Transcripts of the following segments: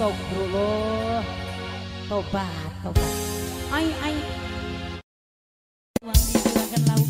astagfirullah. Tobat, tobat. Ai. Wangi silakan lauk.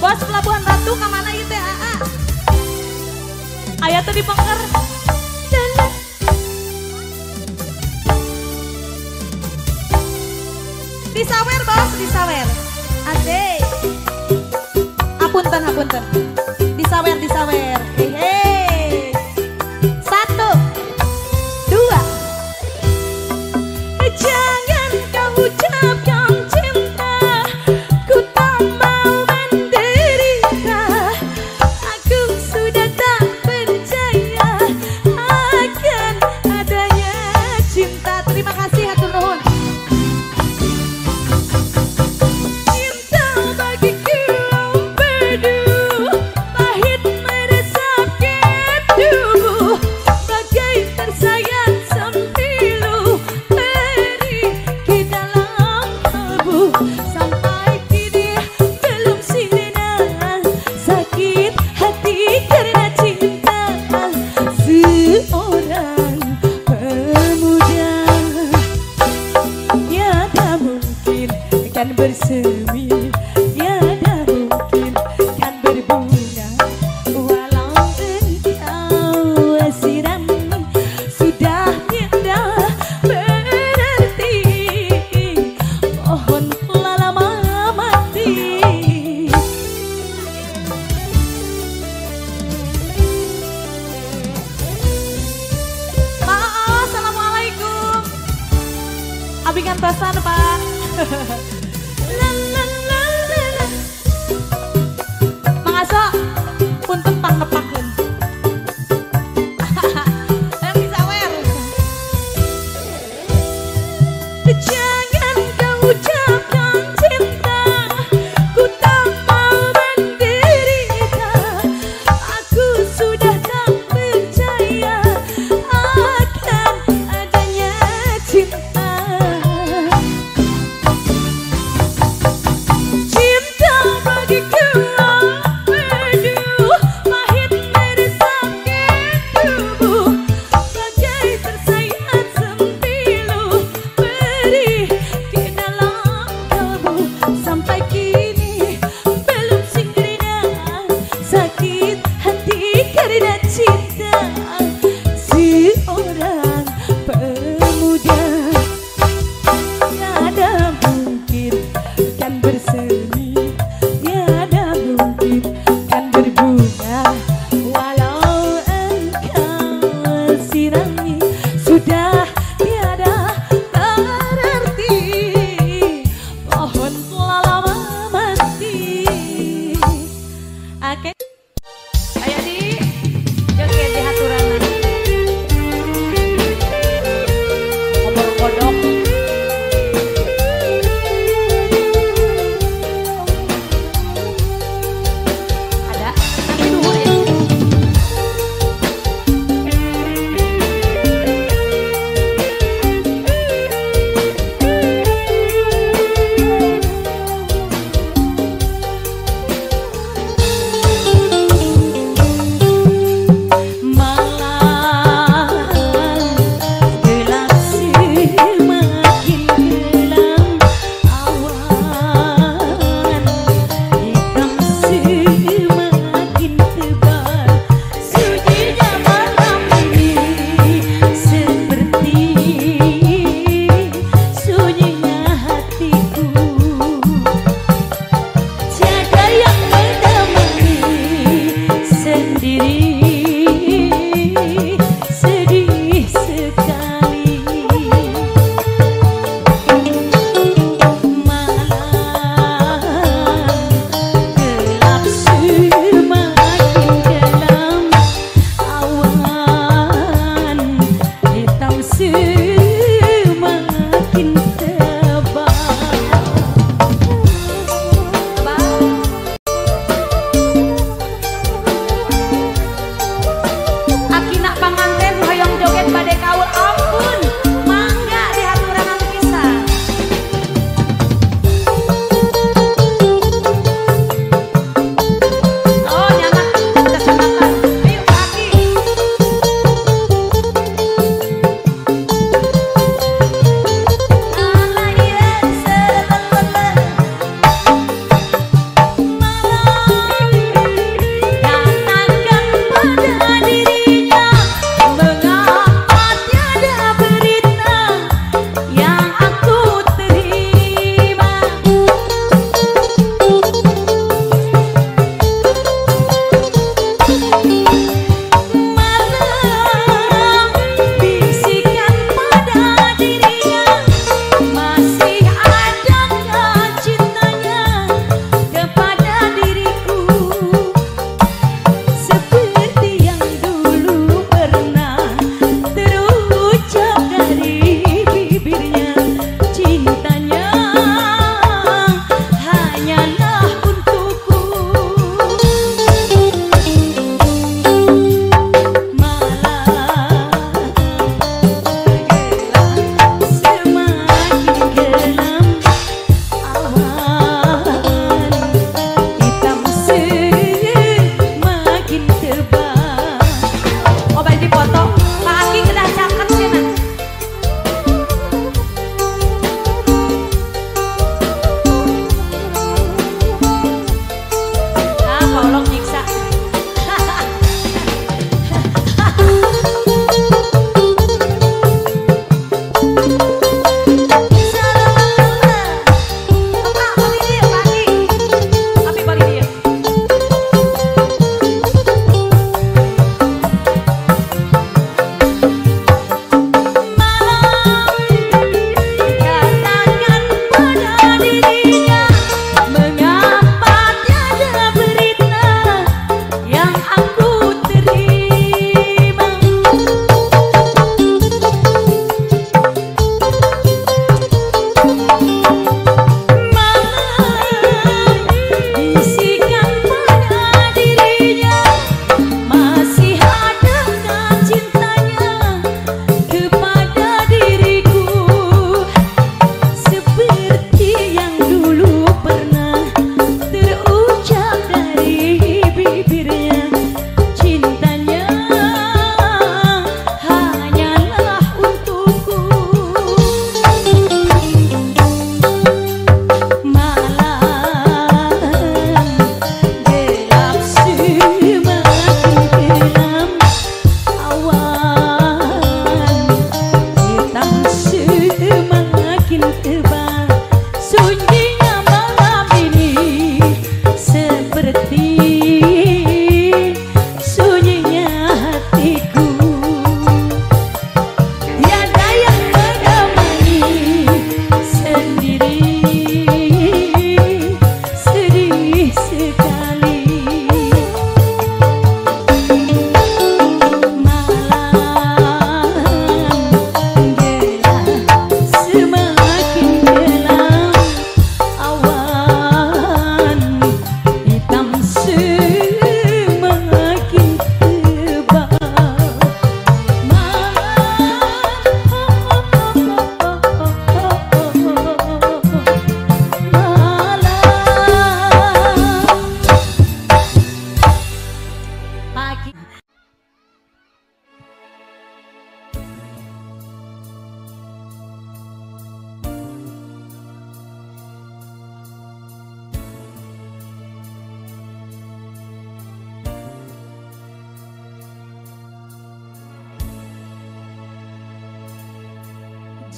Bos Pelabuhan Ratu ke mana itu AA? Ayah tadi pengar dana. Disawer bos, disawer. Ade. Apunten, apunten. Disawer, disawer. Hehe. 1, 2. Jangan kau ucapkan cinta, ku tak mau menderita. Aku sudah tak percaya akan adanya cinta. Terima kasih, hatur nuhun. Cinta bagiku berdua, pahit meresap ke tubuh, bagai tersayat sempilu. Sampai kini belum sinar sakit hati karena cinta seorang pemuda. Tiada mungkin akan bersemi, tiada mungkin akan berbunga walau engkau sirami. Sudah tiada berarti, mohon lama mati. Maaf, assalamualaikum. Abingan pesan pak. Mangasok pun tempang nepakun. Dan disawer. Jangan kau ucapkan cinta, ku tak mau menderita. Aku sudah tak percaya akan adanya cinta. Cinta bagiku berdua, pahit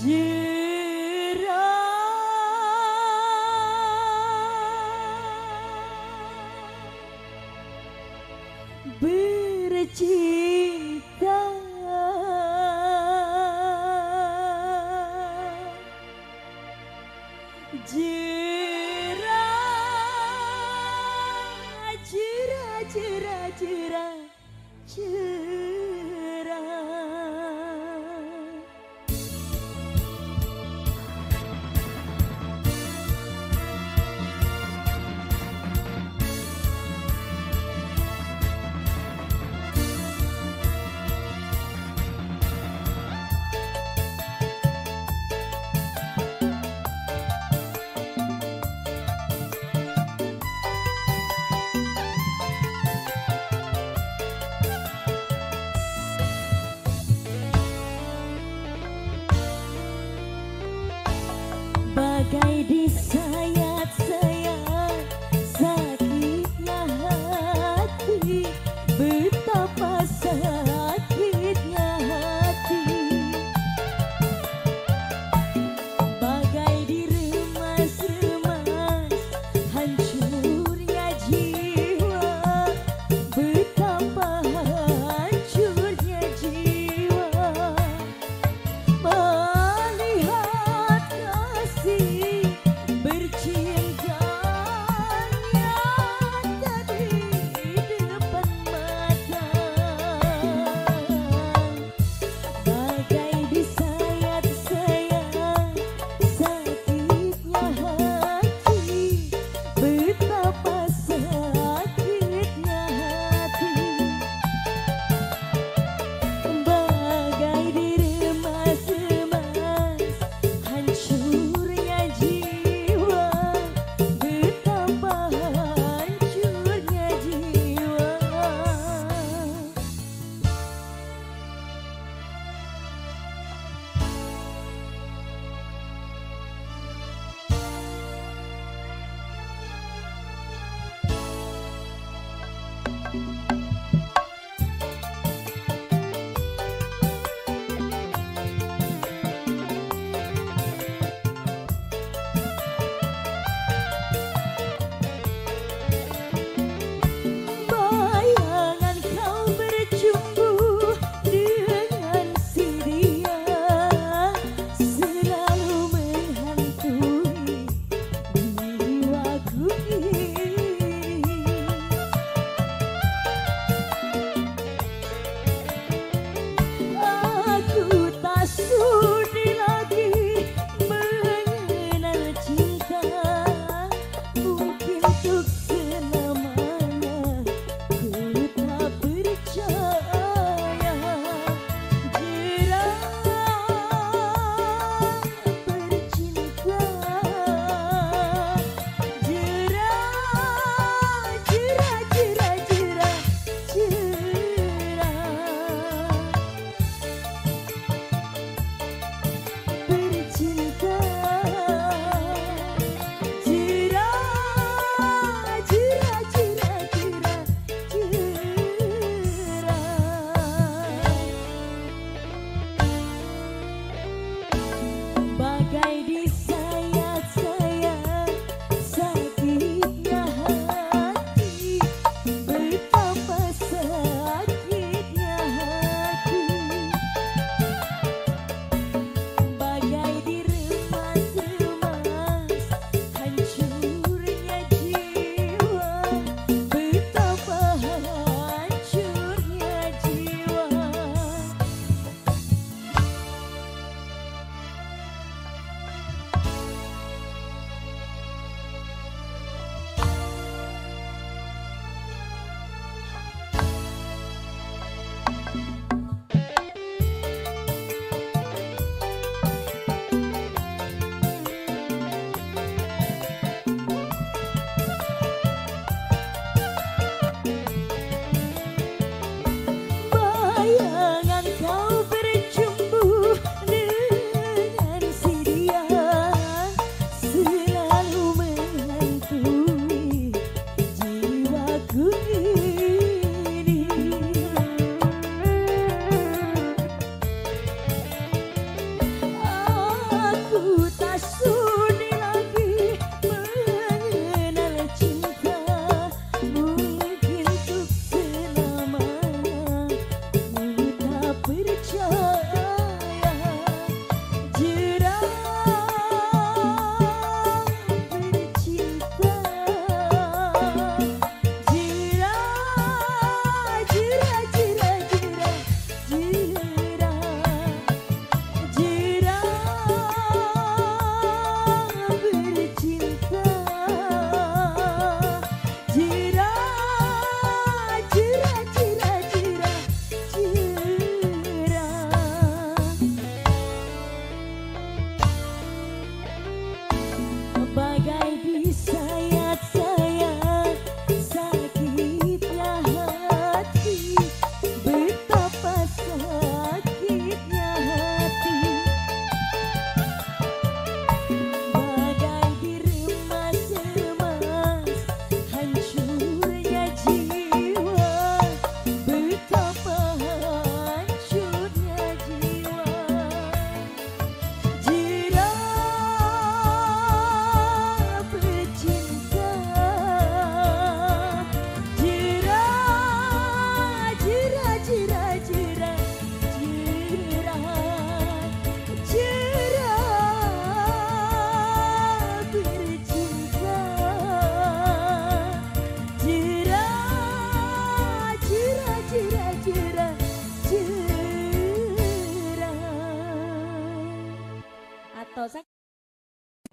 bercinta jera bagai disayat-sayat sakitnya hati, betapa sakitnya hati, bagai diremas-remas hancurnya jiwa, betapa hancurnya jiwa. Melihat kasih bercinta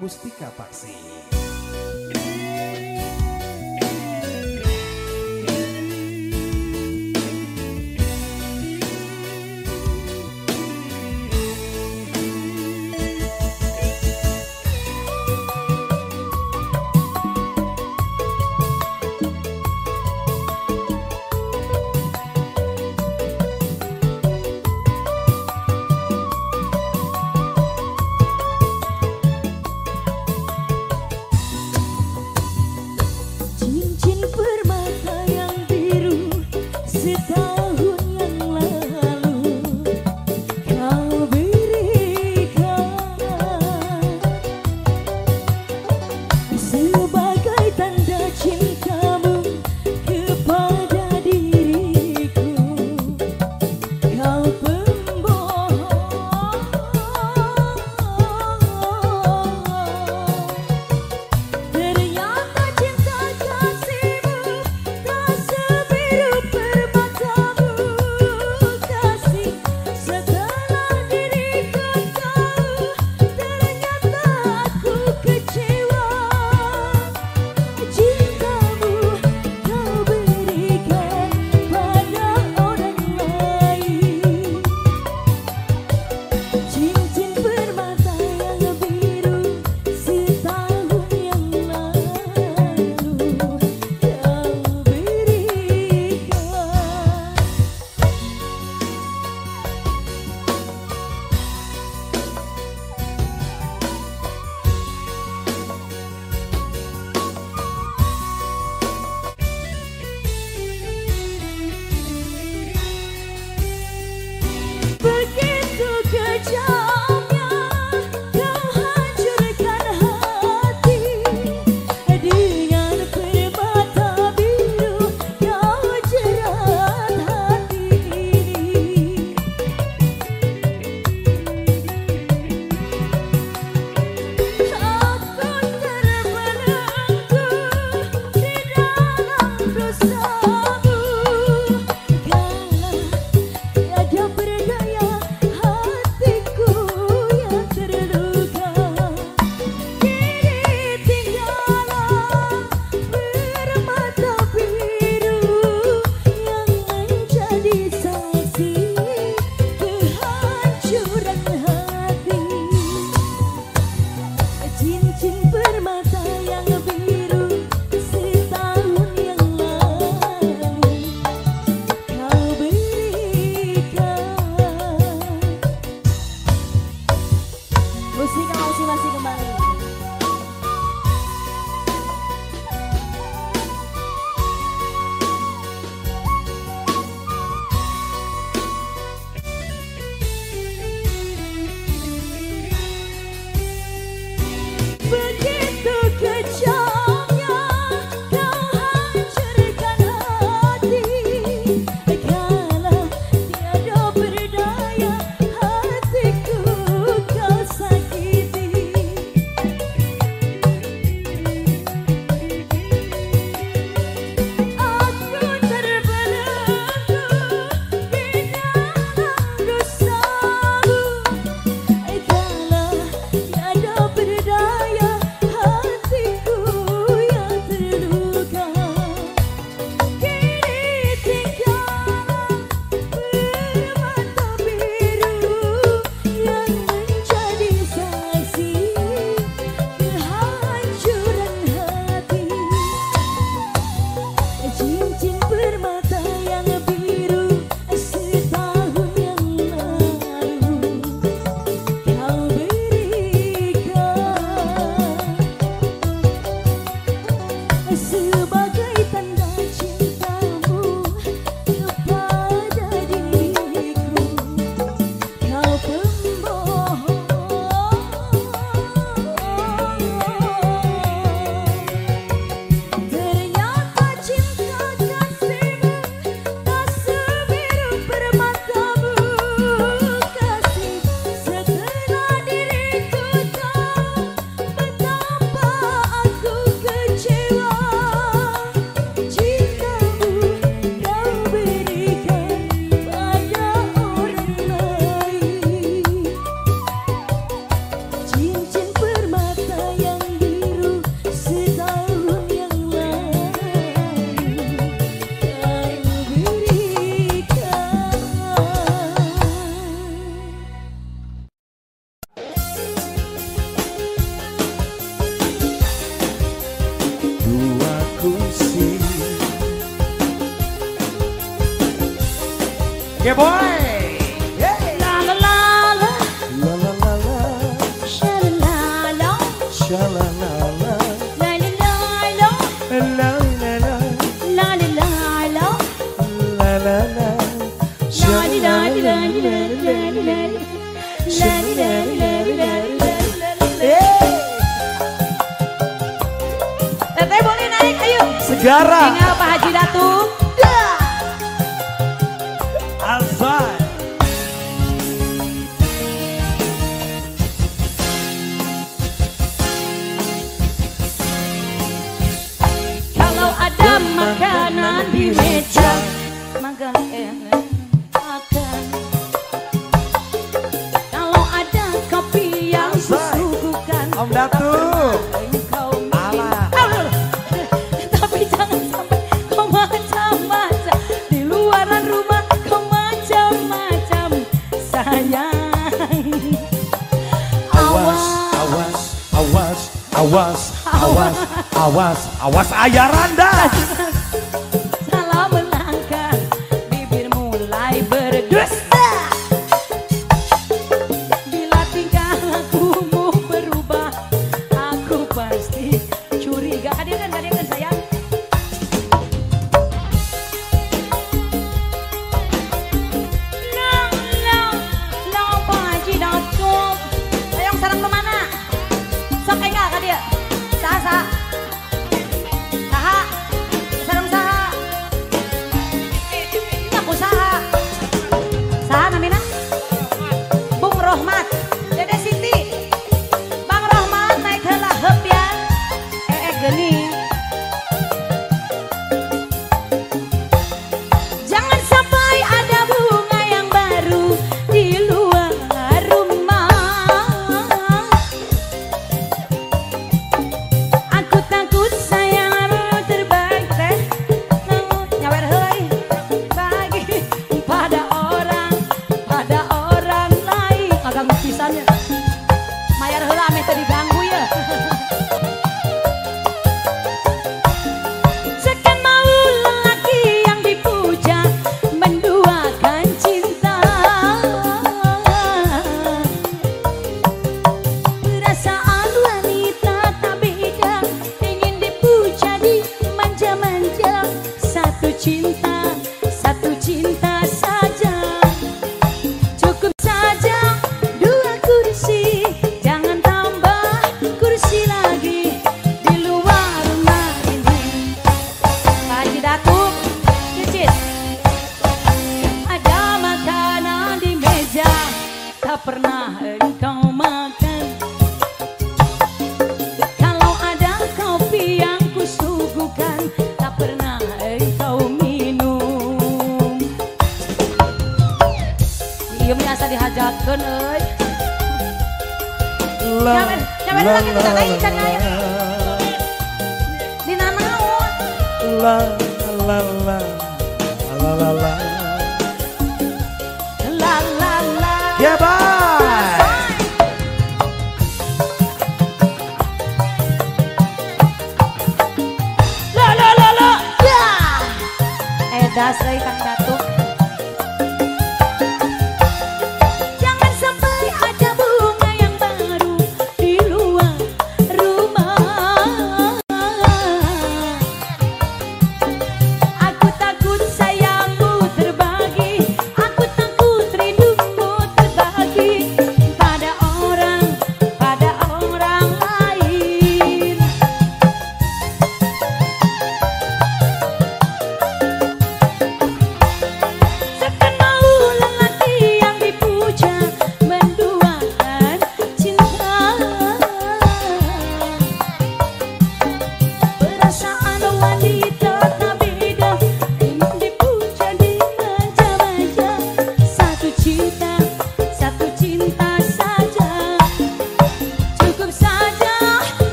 Mustika Paksi. Yeah, boy. Teteh boleh naik, ayo. Segara. Tinggal Pak Haji Datu. Alzai. Kalau ada makanan di meja, makan enak. Awas Ayaranda. Salah melangkah, bibir mulai berdusta. Bila tingkah lakumu berubah, aku pasti curiga. Hadirkan sayang. No, Pak Haji Datuk. Sayang sarang kemana? Sok enggak kak dia? Sasa.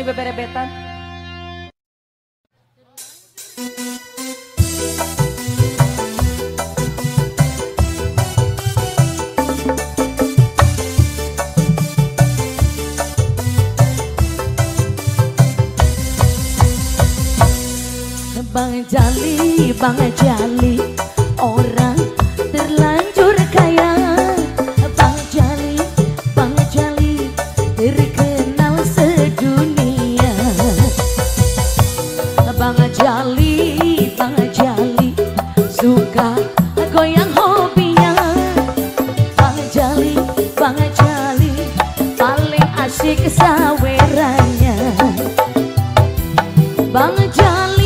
di beberebetan. Bang Jali, orang terlanjur kaya. Bang Jali terkenal sedunia. Bang Jali suka goyang hobinya. Bang Jali paling asyik sawerannya. Bang Jali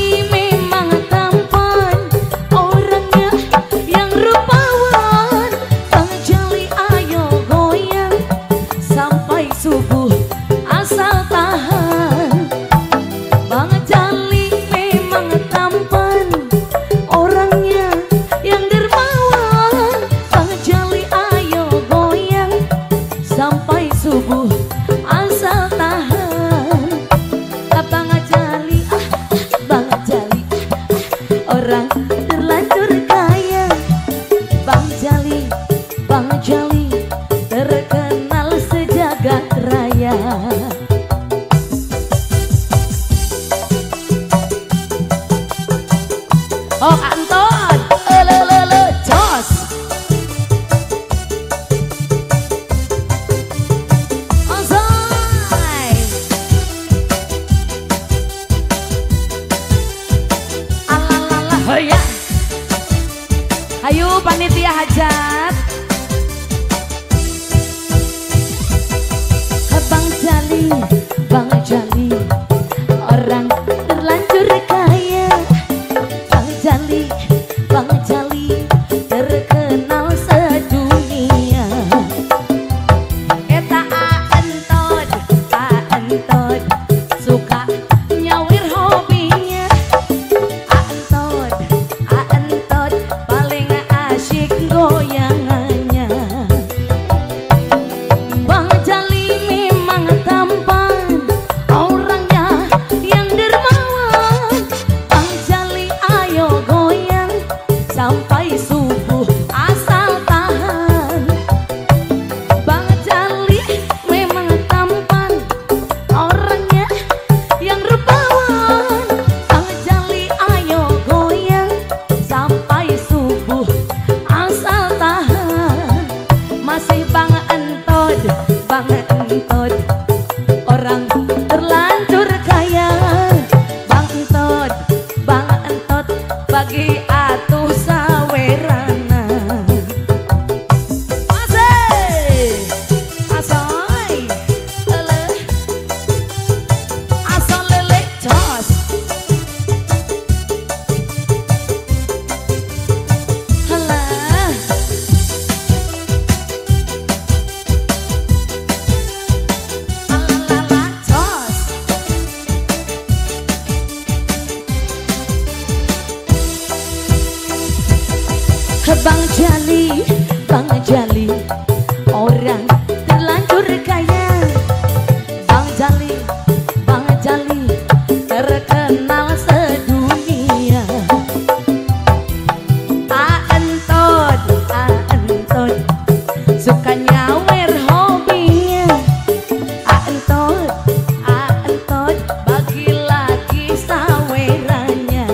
panitia hajat. Bang Jali, orang terlanjur kaya. Bang Jali terkenal sedunia. Eta A Entod suka nyawir hobinya. A Entod paling asyik goyangannya. Bang Jali memang tampan, orangnya yang dermawan. Bang Jali ayo goyang sampai subuh asal tahan. Bang Jali memang tampan, orangnya yang rupawan. Bang Jali ayo goyang sampai subuh asal tahan. Masih Bang Entod, orang terlanjur kaya. Bang Entod bagi atuh sawerana. Asik, asoy, lele, asal lele jos. Bang Jali, orang terlanjur kaya. Bang Jali terkenal sedunia. A Entod suka nyawer hobinya. A Entod bagi lagi sawerannya.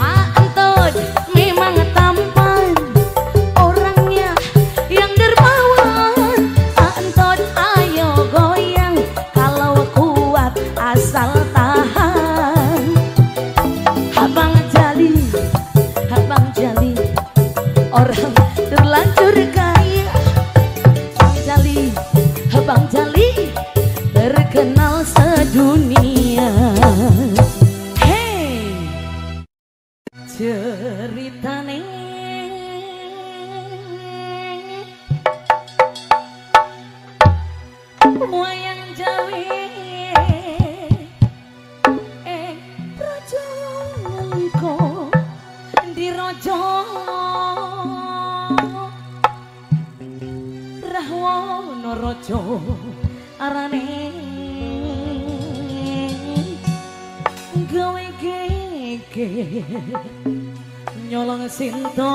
A Entod memang orang terlanjur kaya. Bang Jali terkenal sedunia. Hey, ceritane wayang Jawi raja nalika diraja Rahwana raja arane nyolong sinto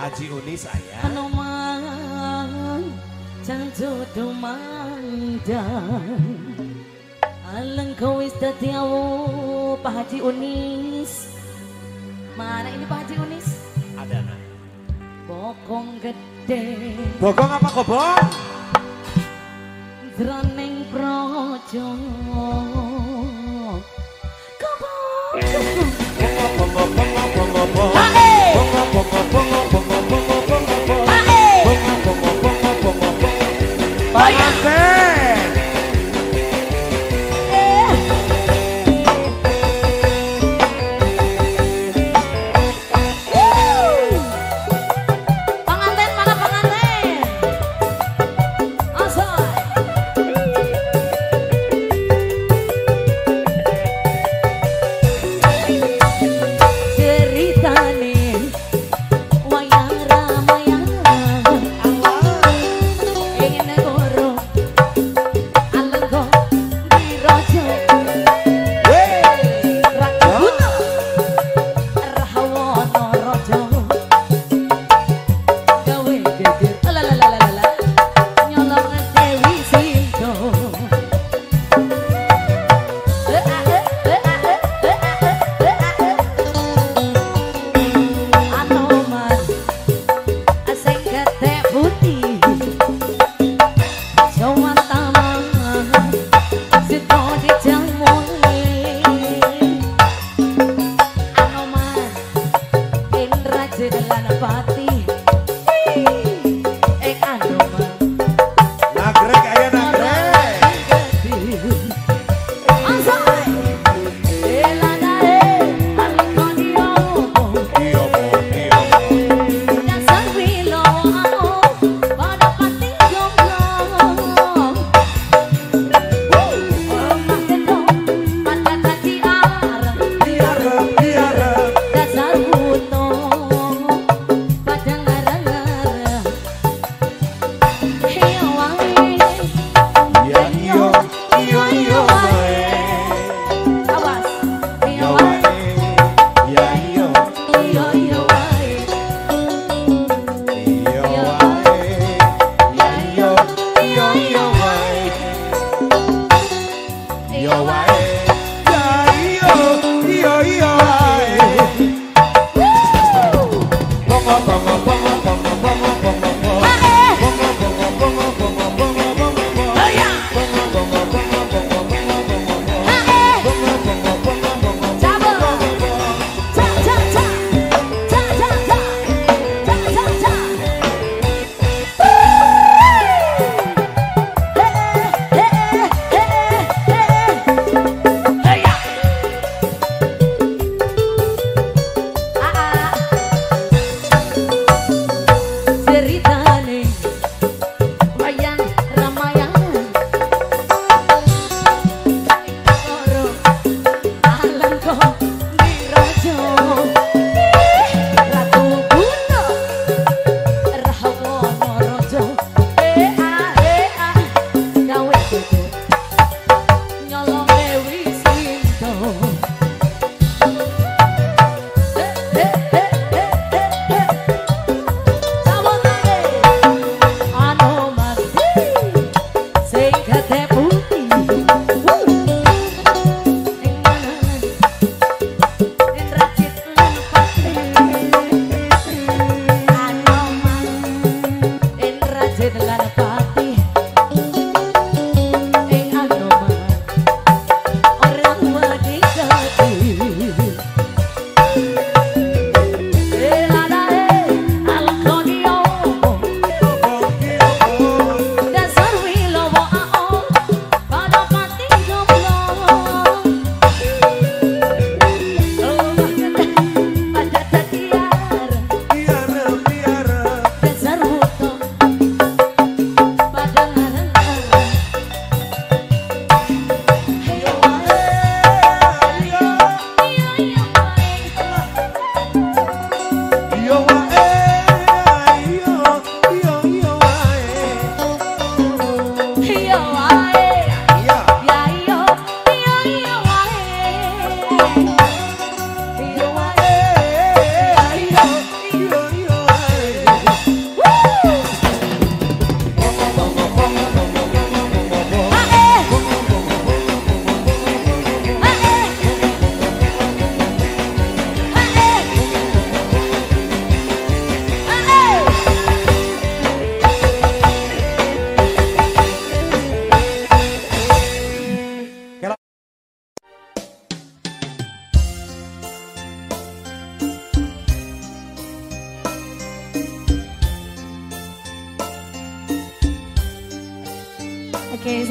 Haji Uni saya Anoman Janjo Dumandang Aleng kau wis dadi awu Pak Haji Unis. Mana ini Pak Haji Unis? Ada nak. Bokong gede. Bokong apa kobong? Droneng projo. Kobong. Cerita nih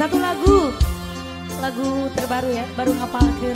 Satu lagu terbaru ya, baru ngapalkeun.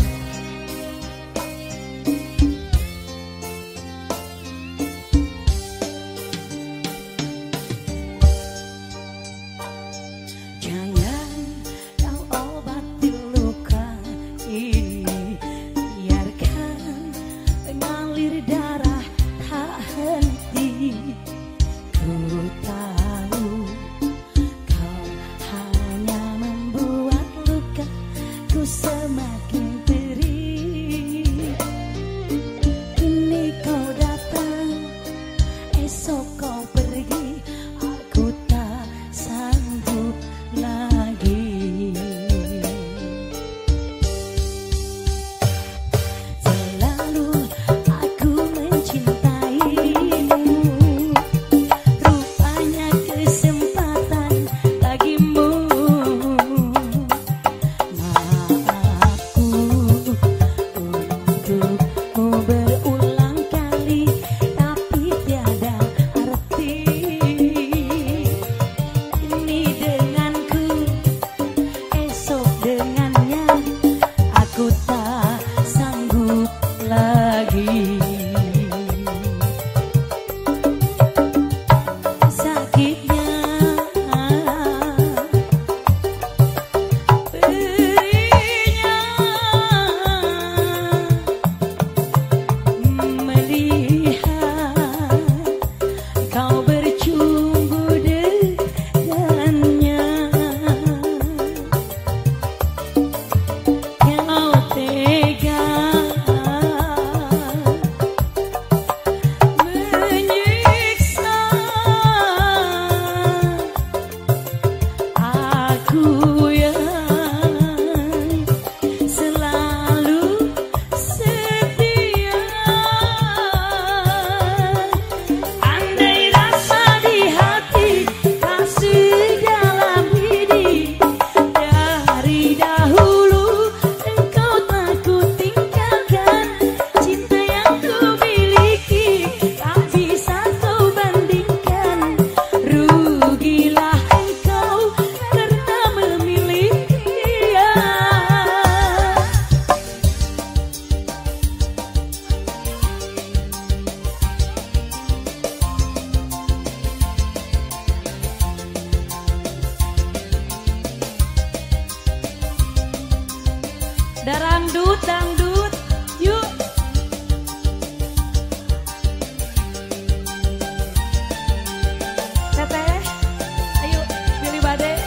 Darangdut, dangdut, yuk. Teteh, ayo pilih badai.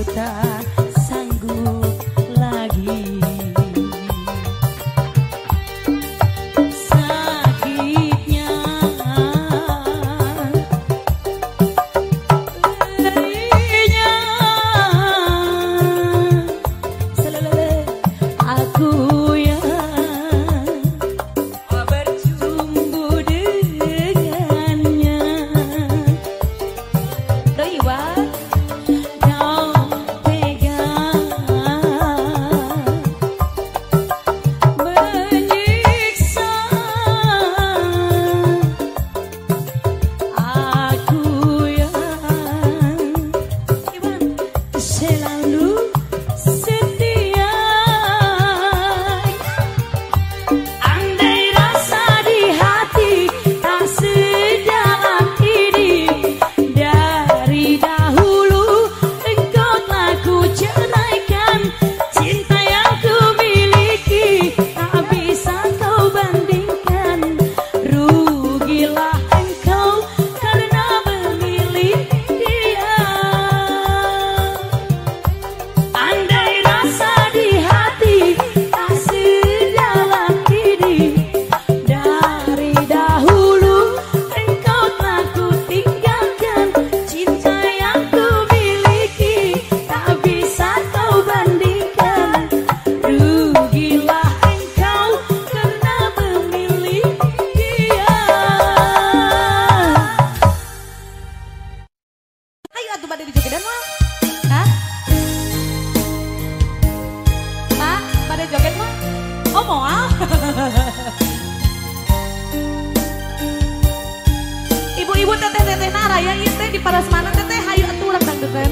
Sanggup lagi. ngomong ah. Ibu-ibu teteh-teteh nara ya itu di Parasmanan teteh hayu aturan tang deten.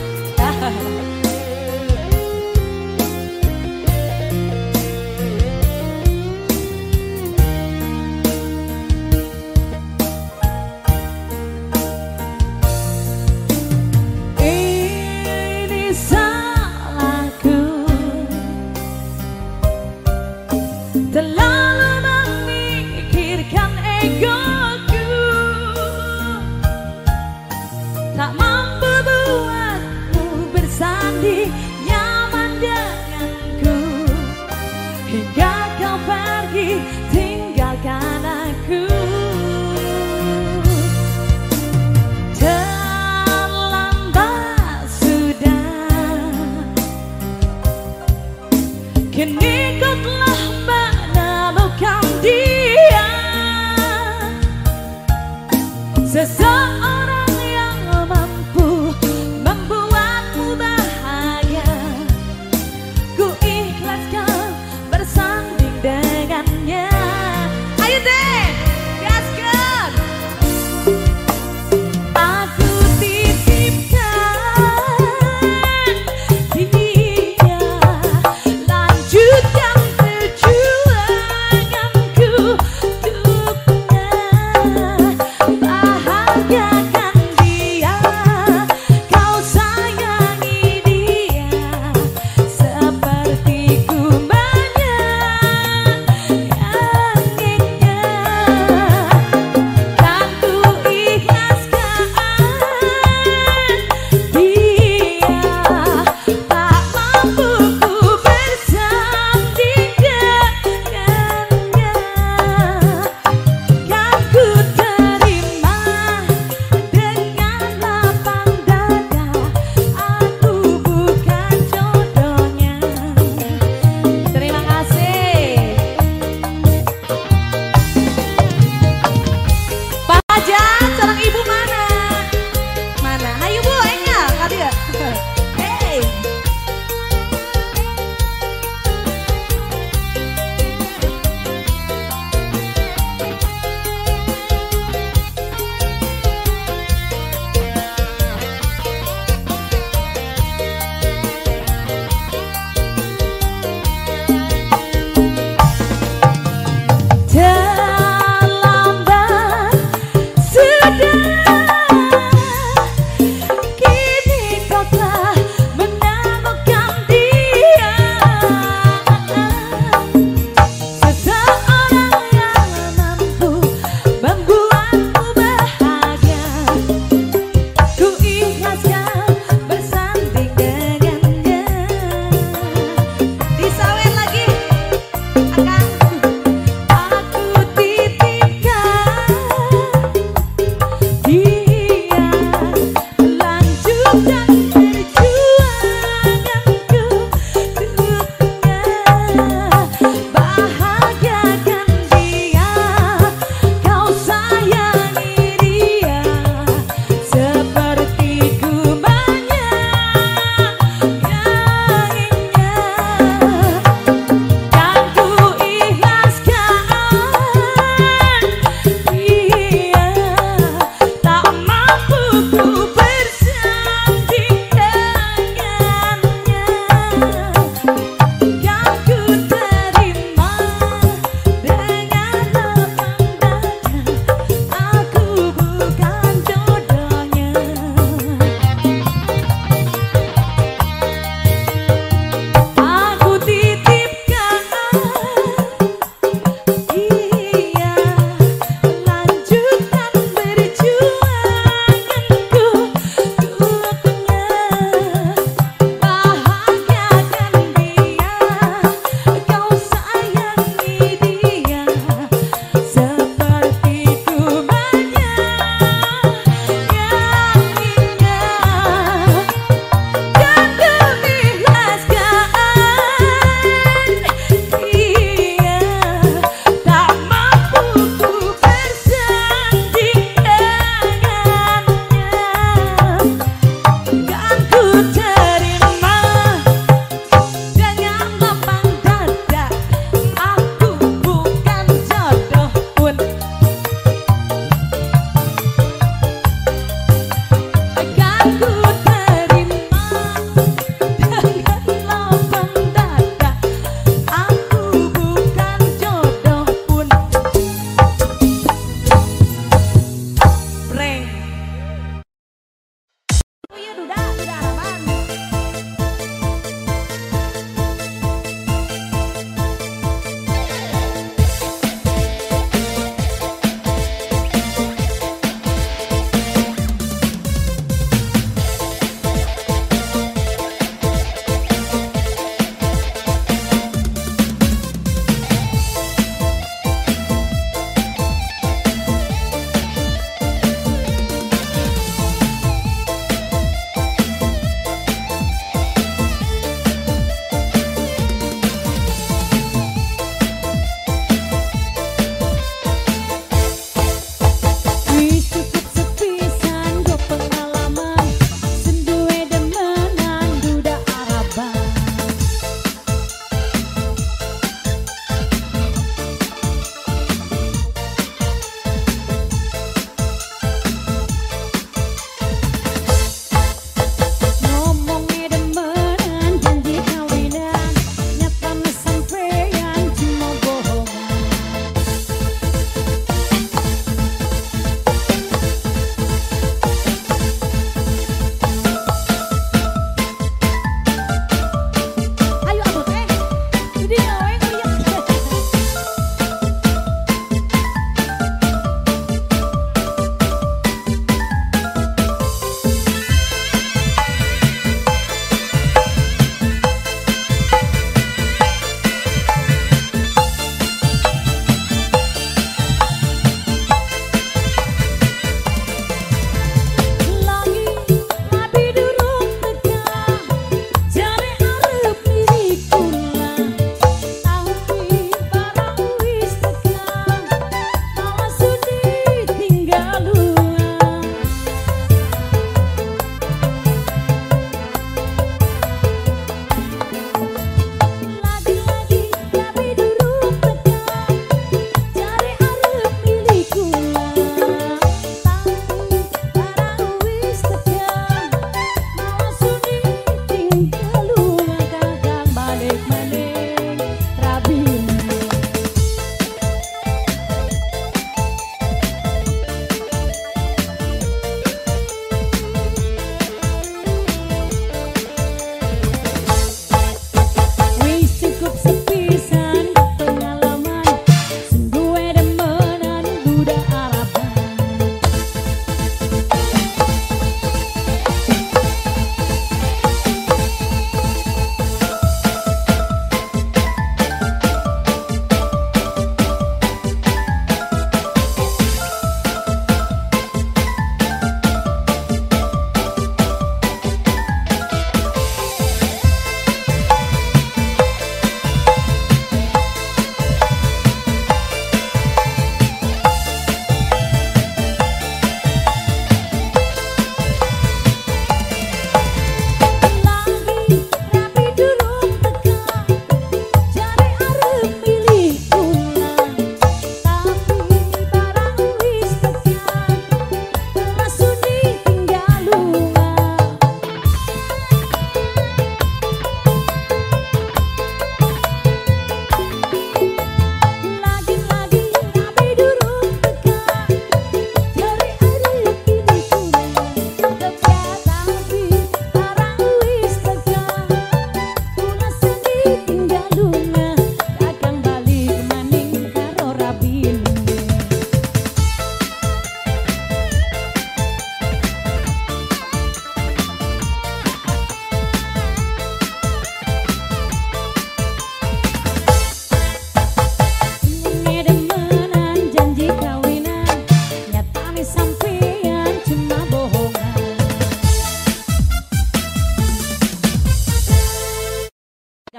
Yeah.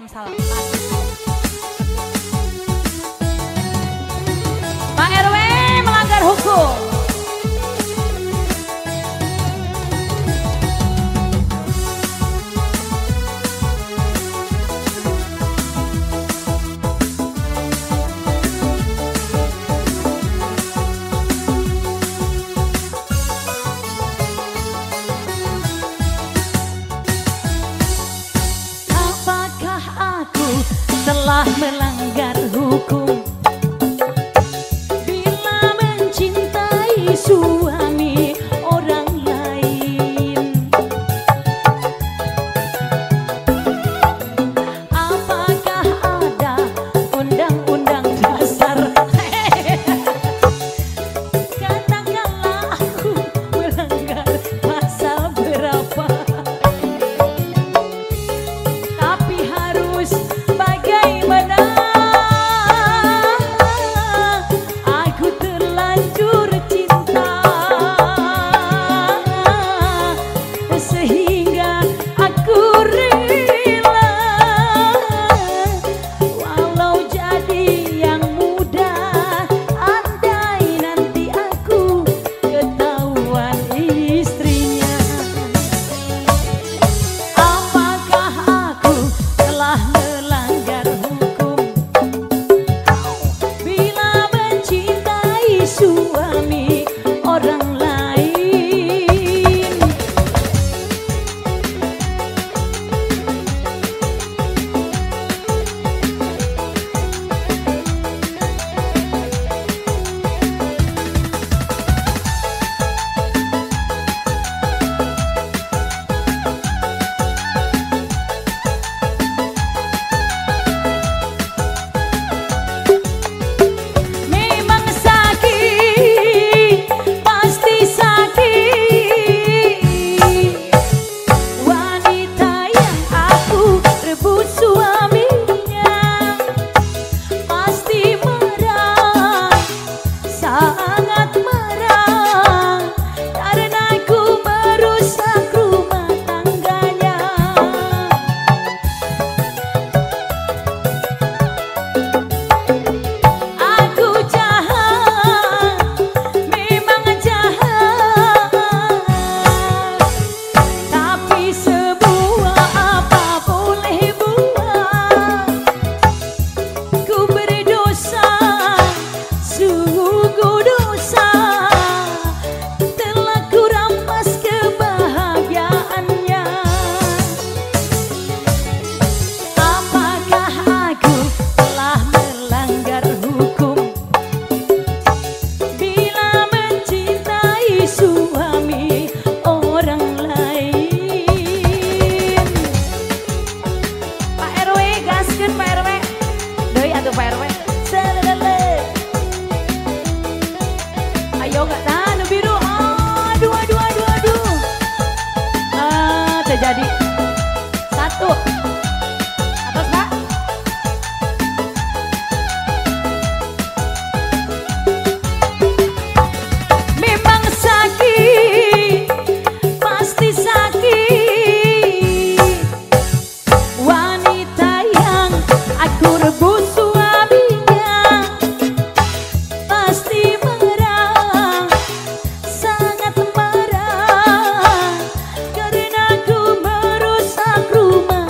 salah. Pak RW melanggar hukum. Telah melanggar hukum bila mencintai suami orang lain. Apakah ada undang-undang dasar? Katakanlah aku melanggar pasal berapa? Tapi harus jadi satu atas Pak. Memang sakit, pasti sakit. Wanita yang aku rebut suaminya pasti marah, sangat marah. Aku merusak rumah.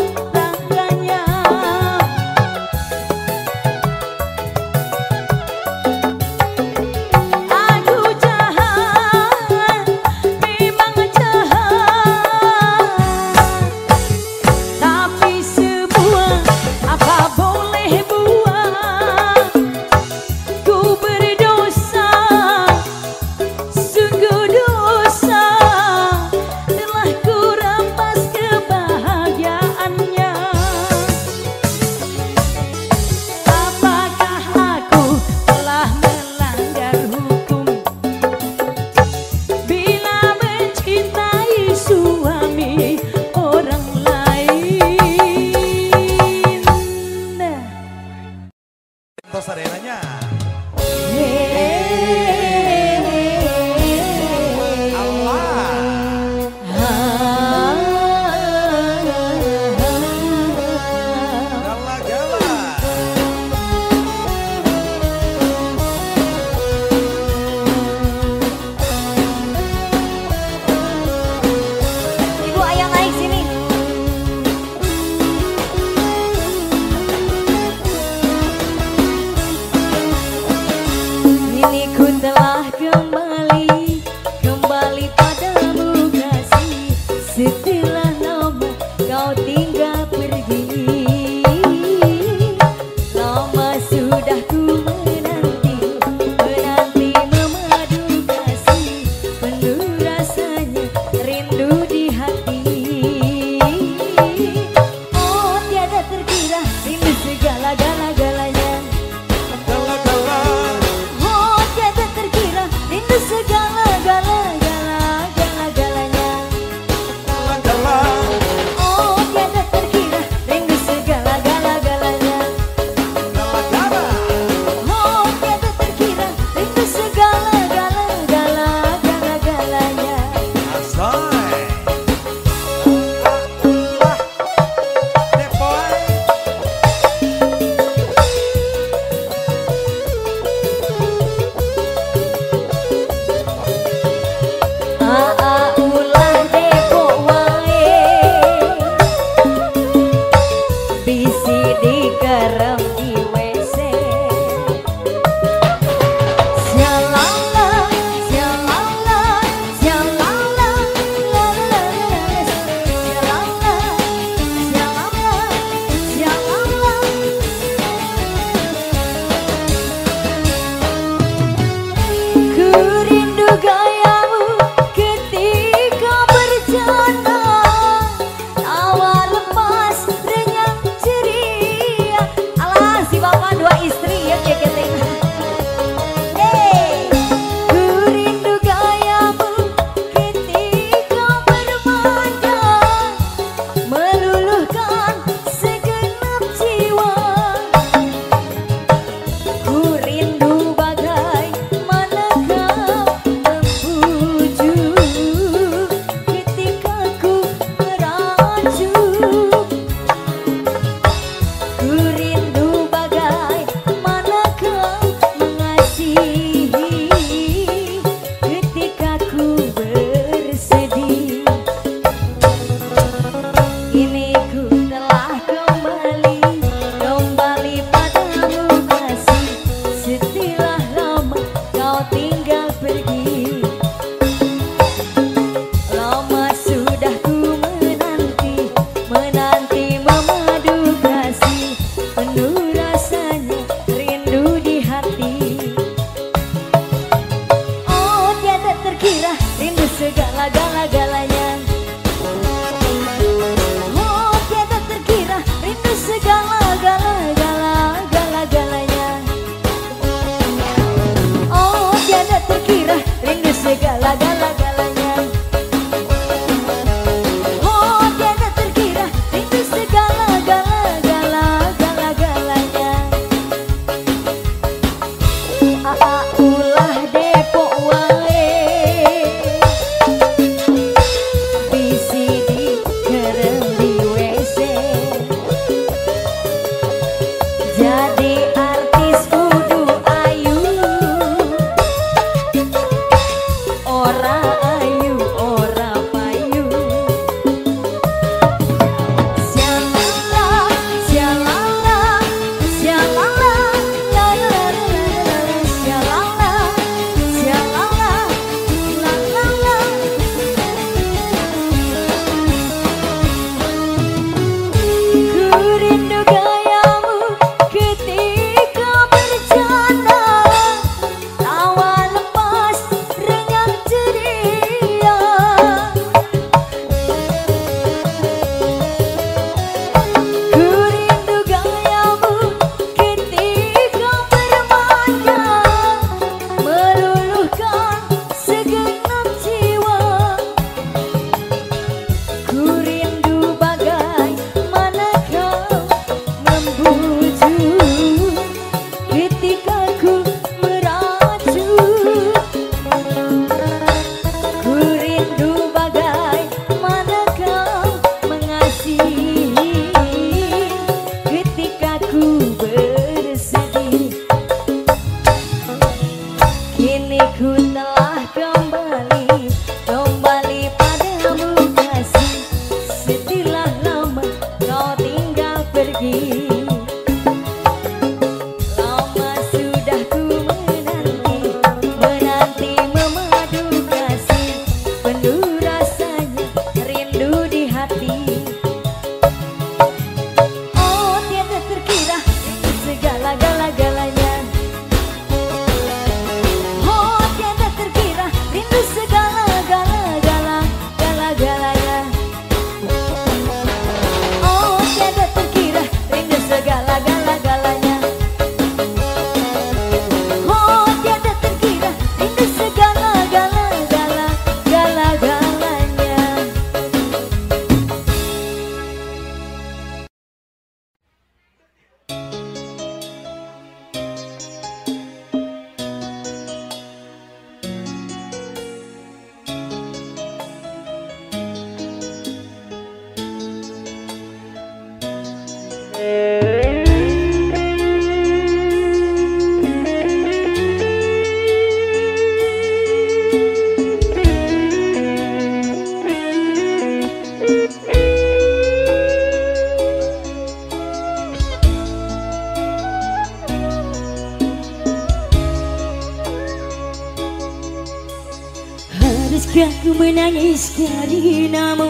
Haruskah ku menangis karinamu?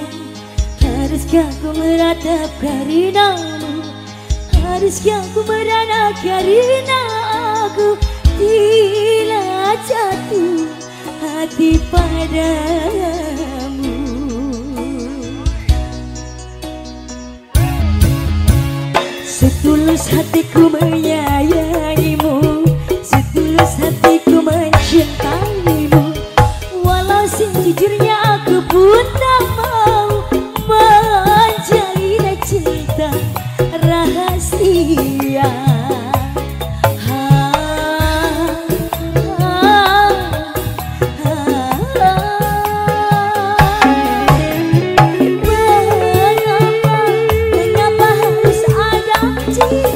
Haruskah ku meratap karinamu? Haruskah ku merana karena aku tidak jatuh hati padamu? Setulus hatiku menyayangimu, setulus hatiku mencintaimu. Sejujurnya aku pun tak mau menjalin cinta rahasia. Mengapa harus ada cinta?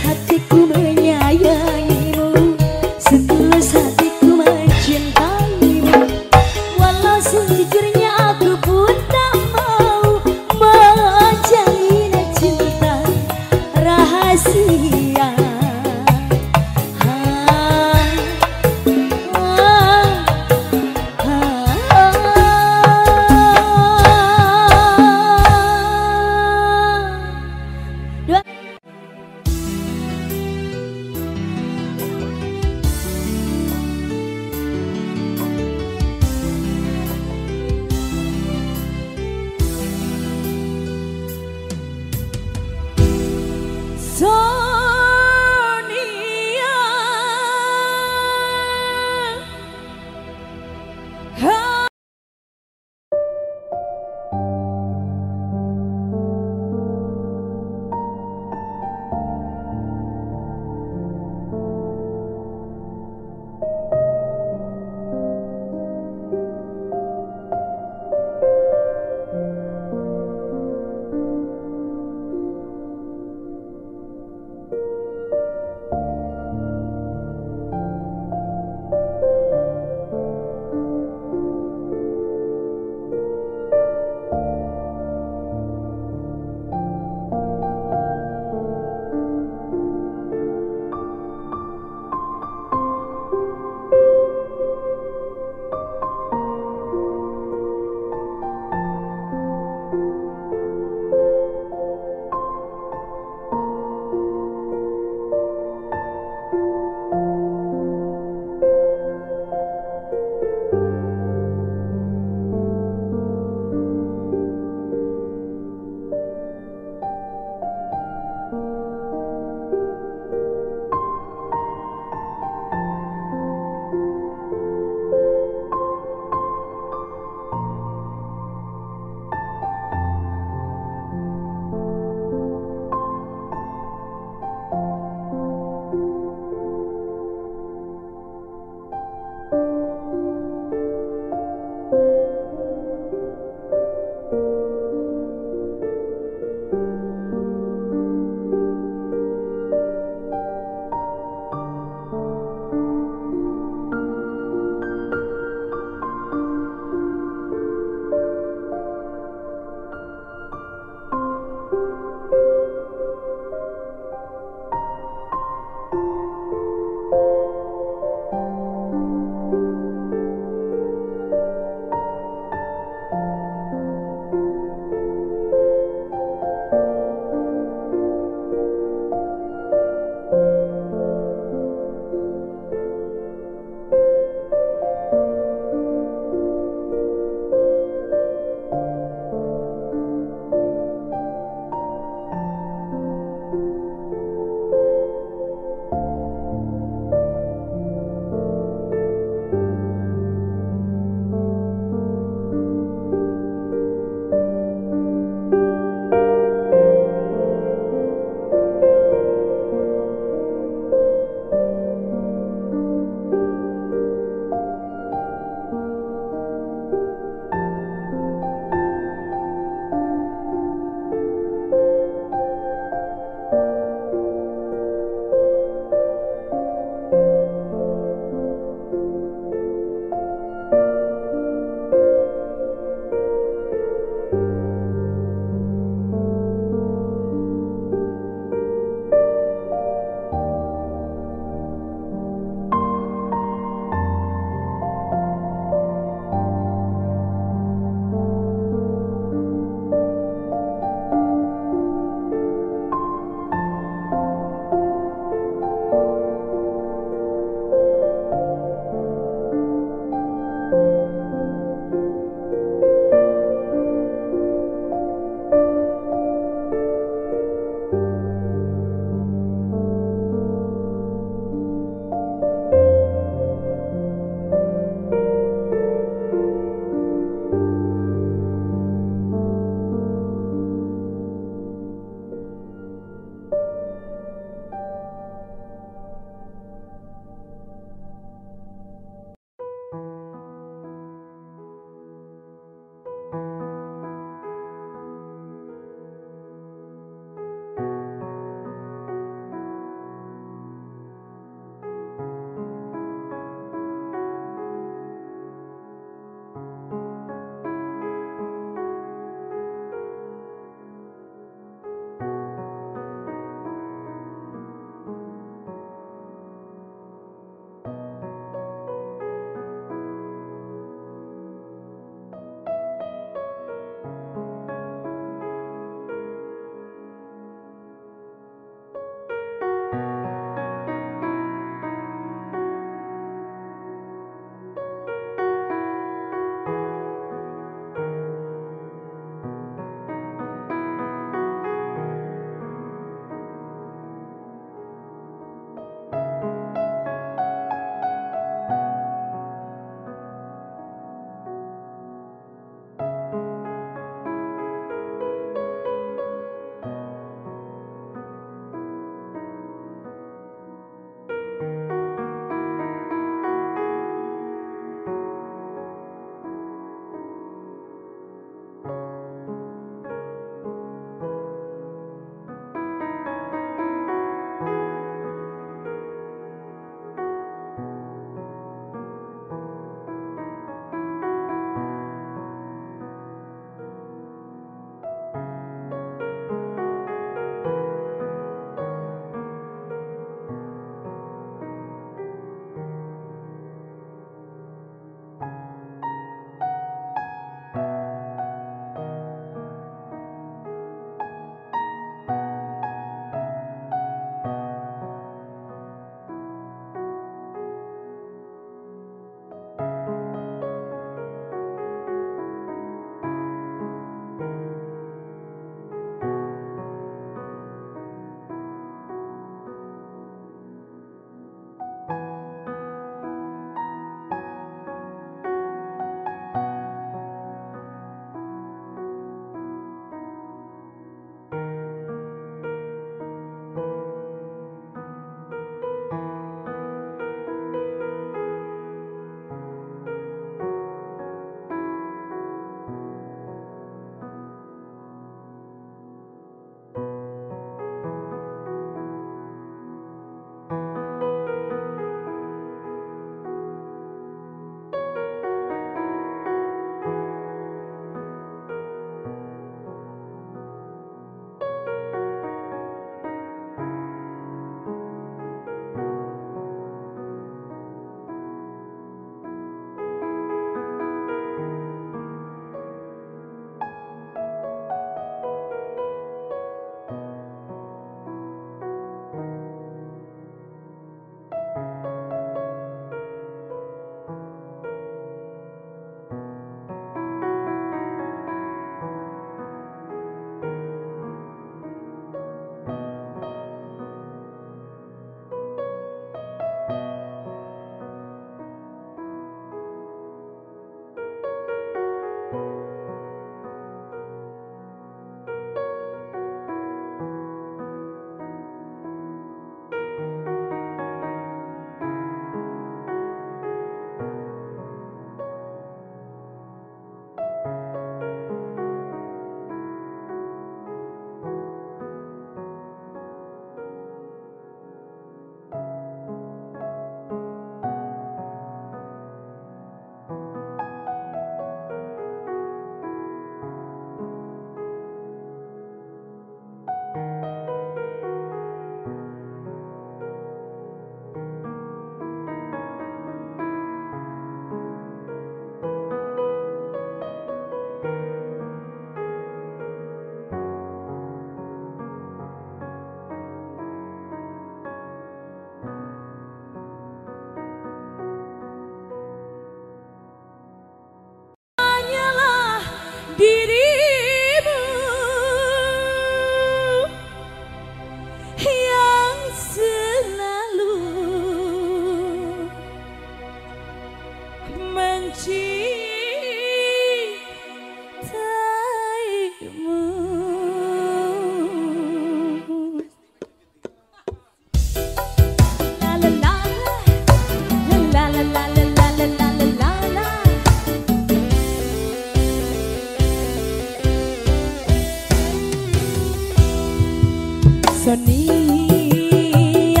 Sonia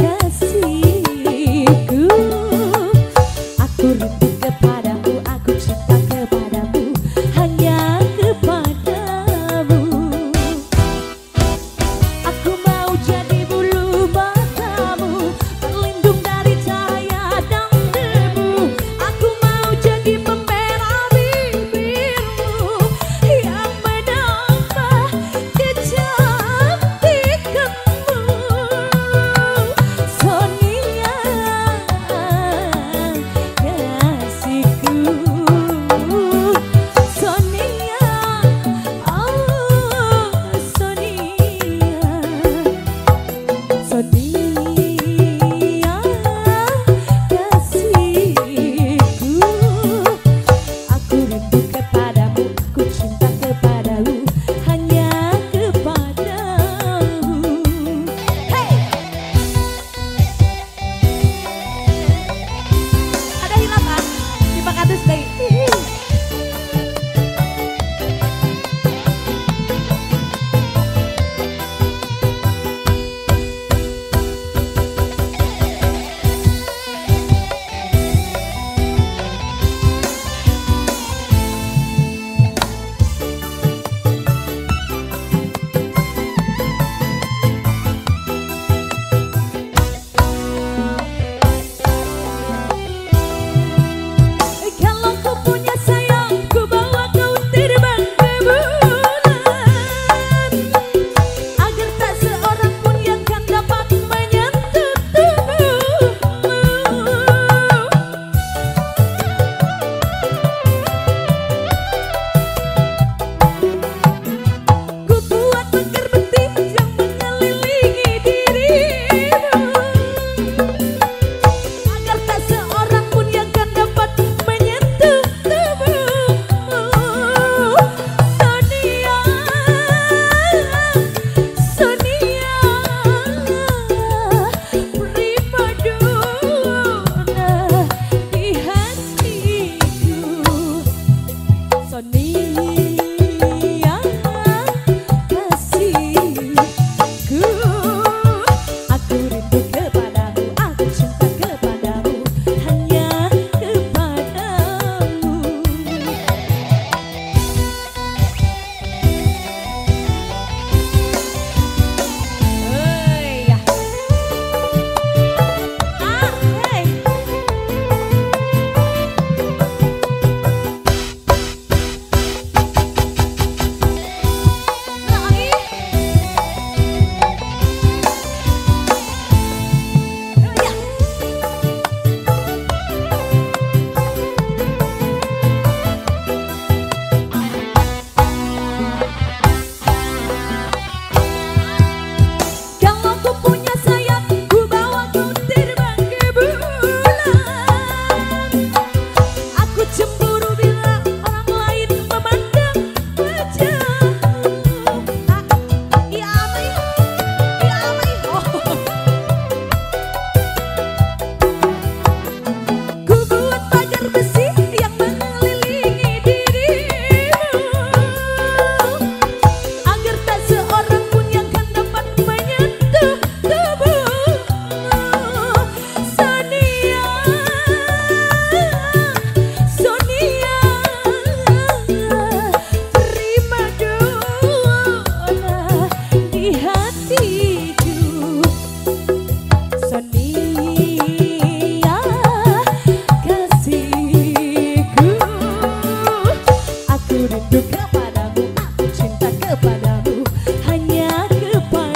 kasihku, aku rindu kepadamu, aku cinta kepadamu, hanya kepadamu. Aku mau jadi bulu matamu, berlindung dari cahaya dan debu. Aku mau jadi pembela bibirmu yang menambah kecantikan. Sonia kasihku, aku rindu kepadamu, aku cinta kepadamu, hanya kepadamu.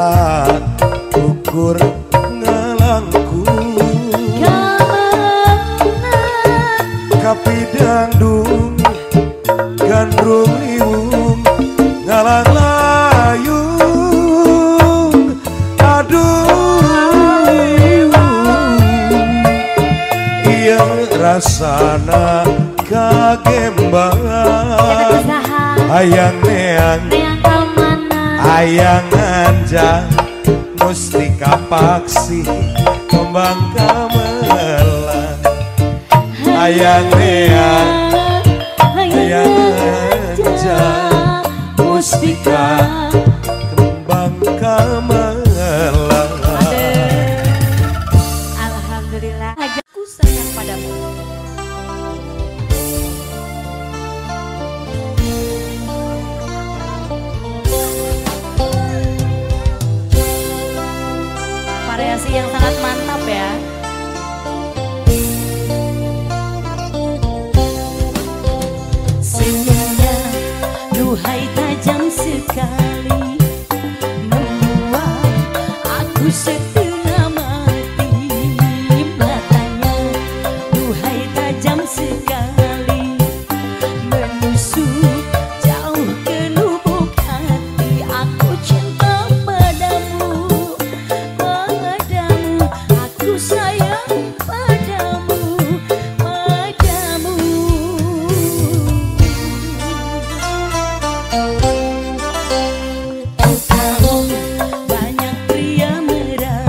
Tuhan ukur ngelangku kapi dandung gandrung liung ngalang layung aduh yang rasana kagembang hayang neang hayang anja mustika paksi kembang kamelang hayang neang hayang anja mustika kembang kamelang. Alhamdulillah ajakku sayang padamu. Variasi yang sangat mantap ya. Senyumnya duhai tajam sekali membuat aku setengah mati. Matanya duhai tajam sekali menusuk jauh ke lubuk hati. Aku cinta padamu, padamu, aku sayang padamu, padamu. Ku tahu banyak pria merah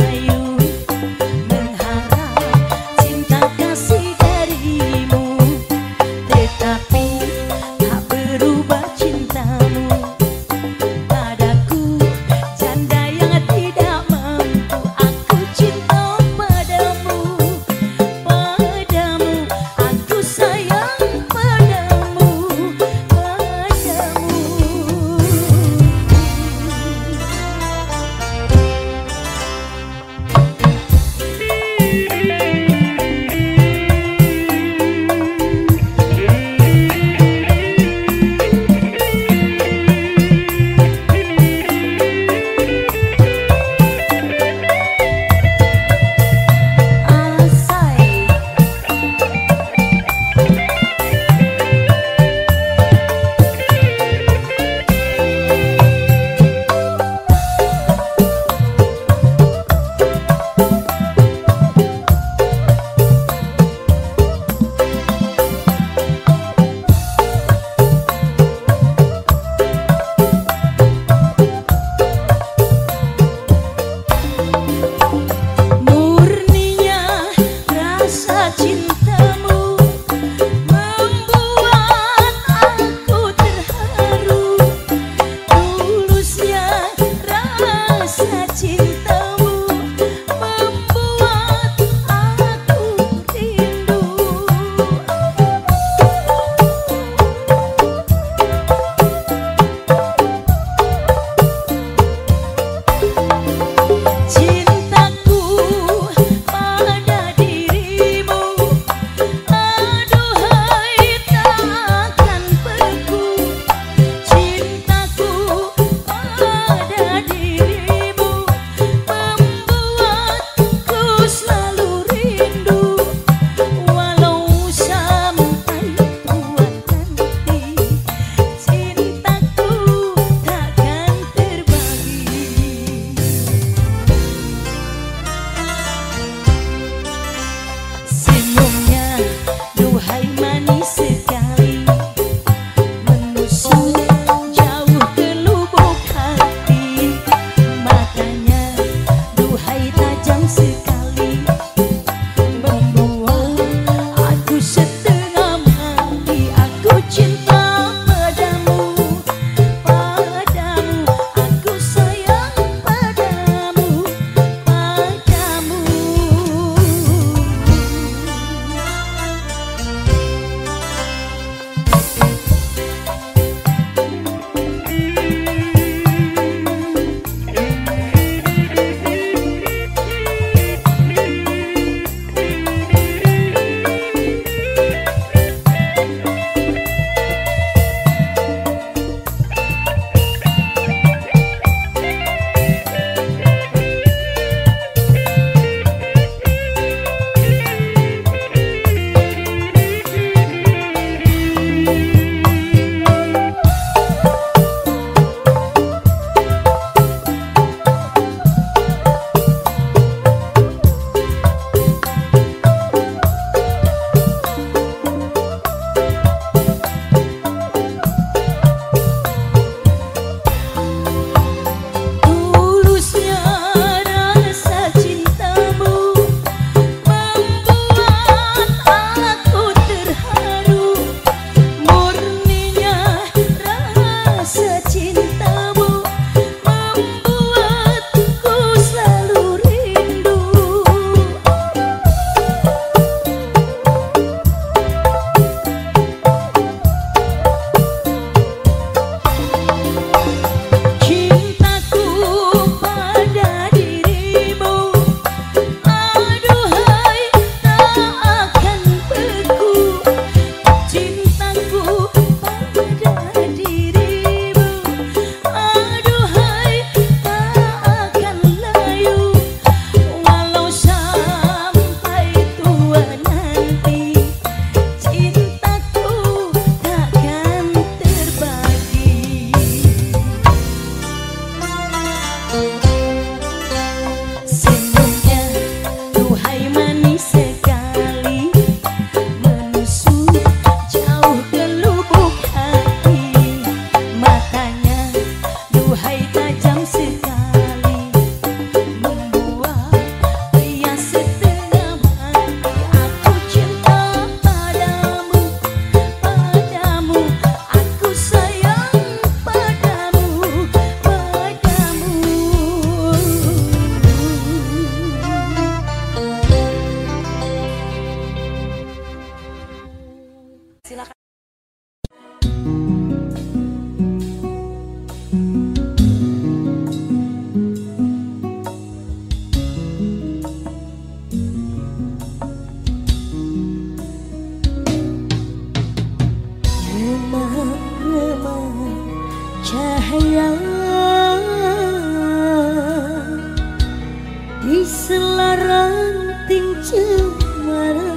cemara,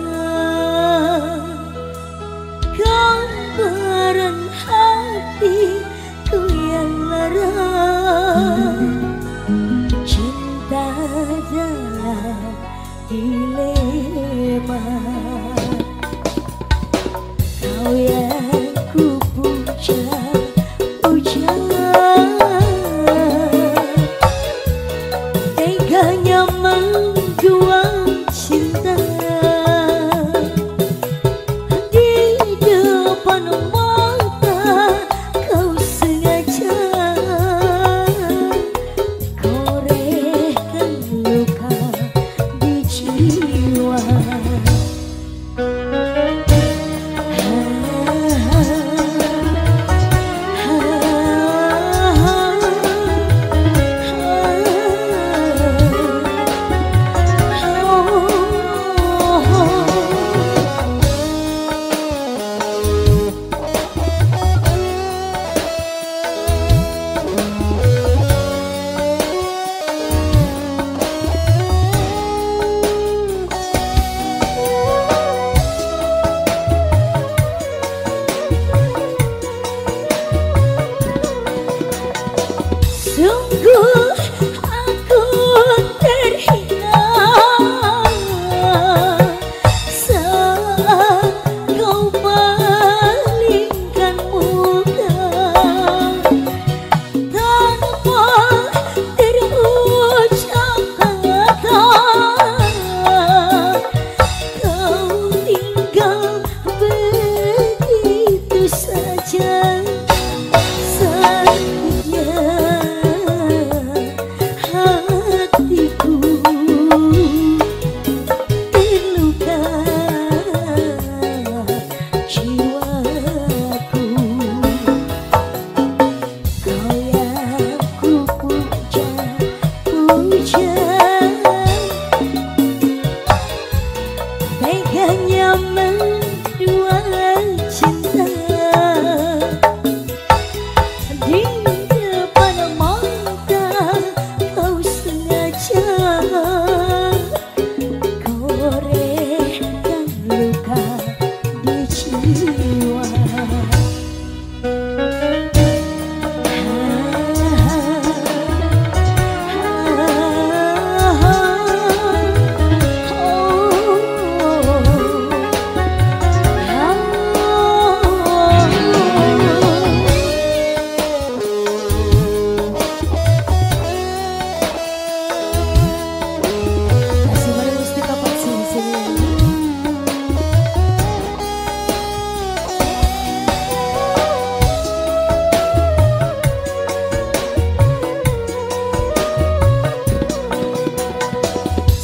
gambaran hatiku yang lara. Cinta adalah dilema, kau yang ku puja-puja, teganya menjual cinta di depan mata. Kau sengaja korehkan luka di jiwa.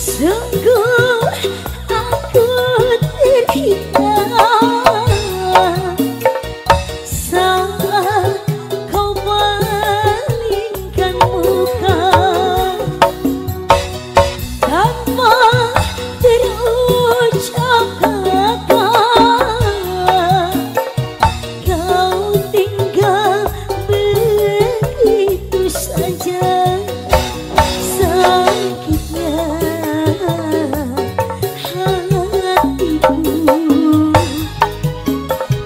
Sungguh aku terhina saat kau palingkan muka, tanpa terucap kata kau tinggal begitu saja. Teganya mendua cinta di depan mata. Kau sengaja korehkan luka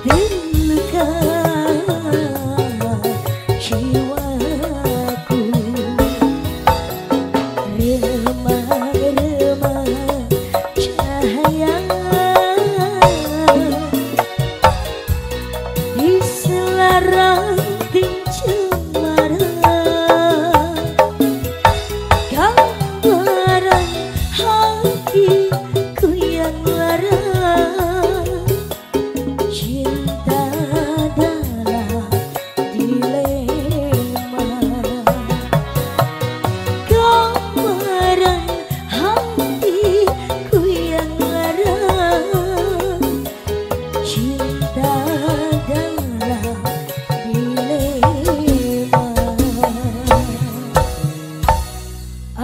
di jiwa. Sungguh aku terhina saat kau palingkan muka, tanpa terucap kata kau tinggal begitu saja.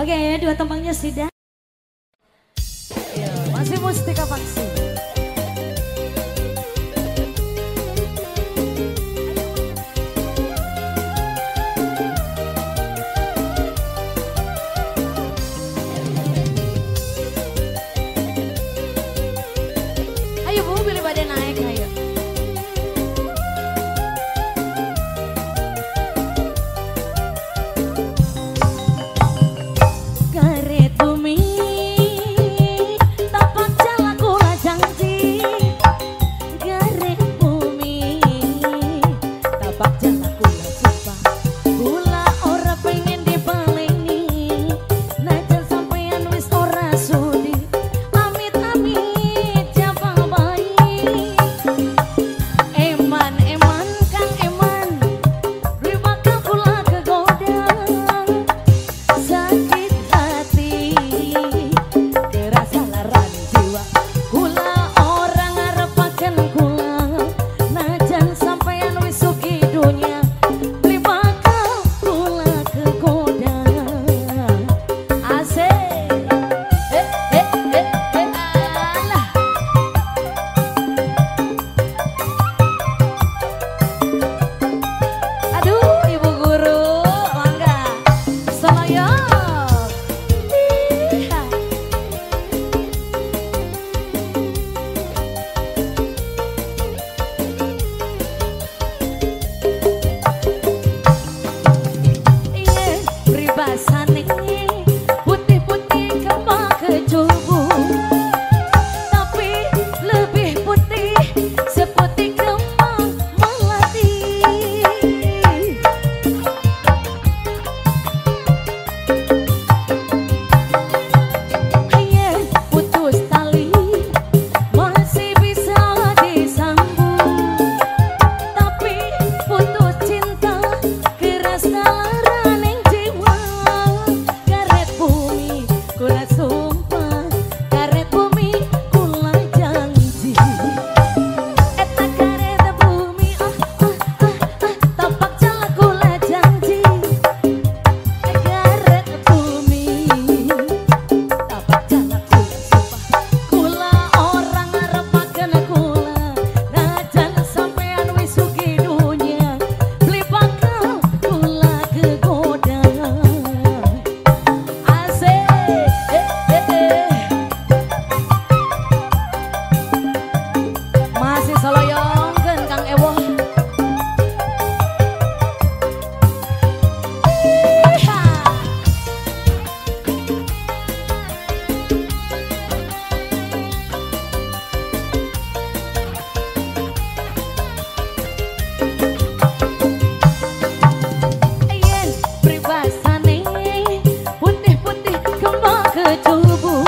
Oke, dua temannya sudah. Masih Mustika Paksi. bertubuh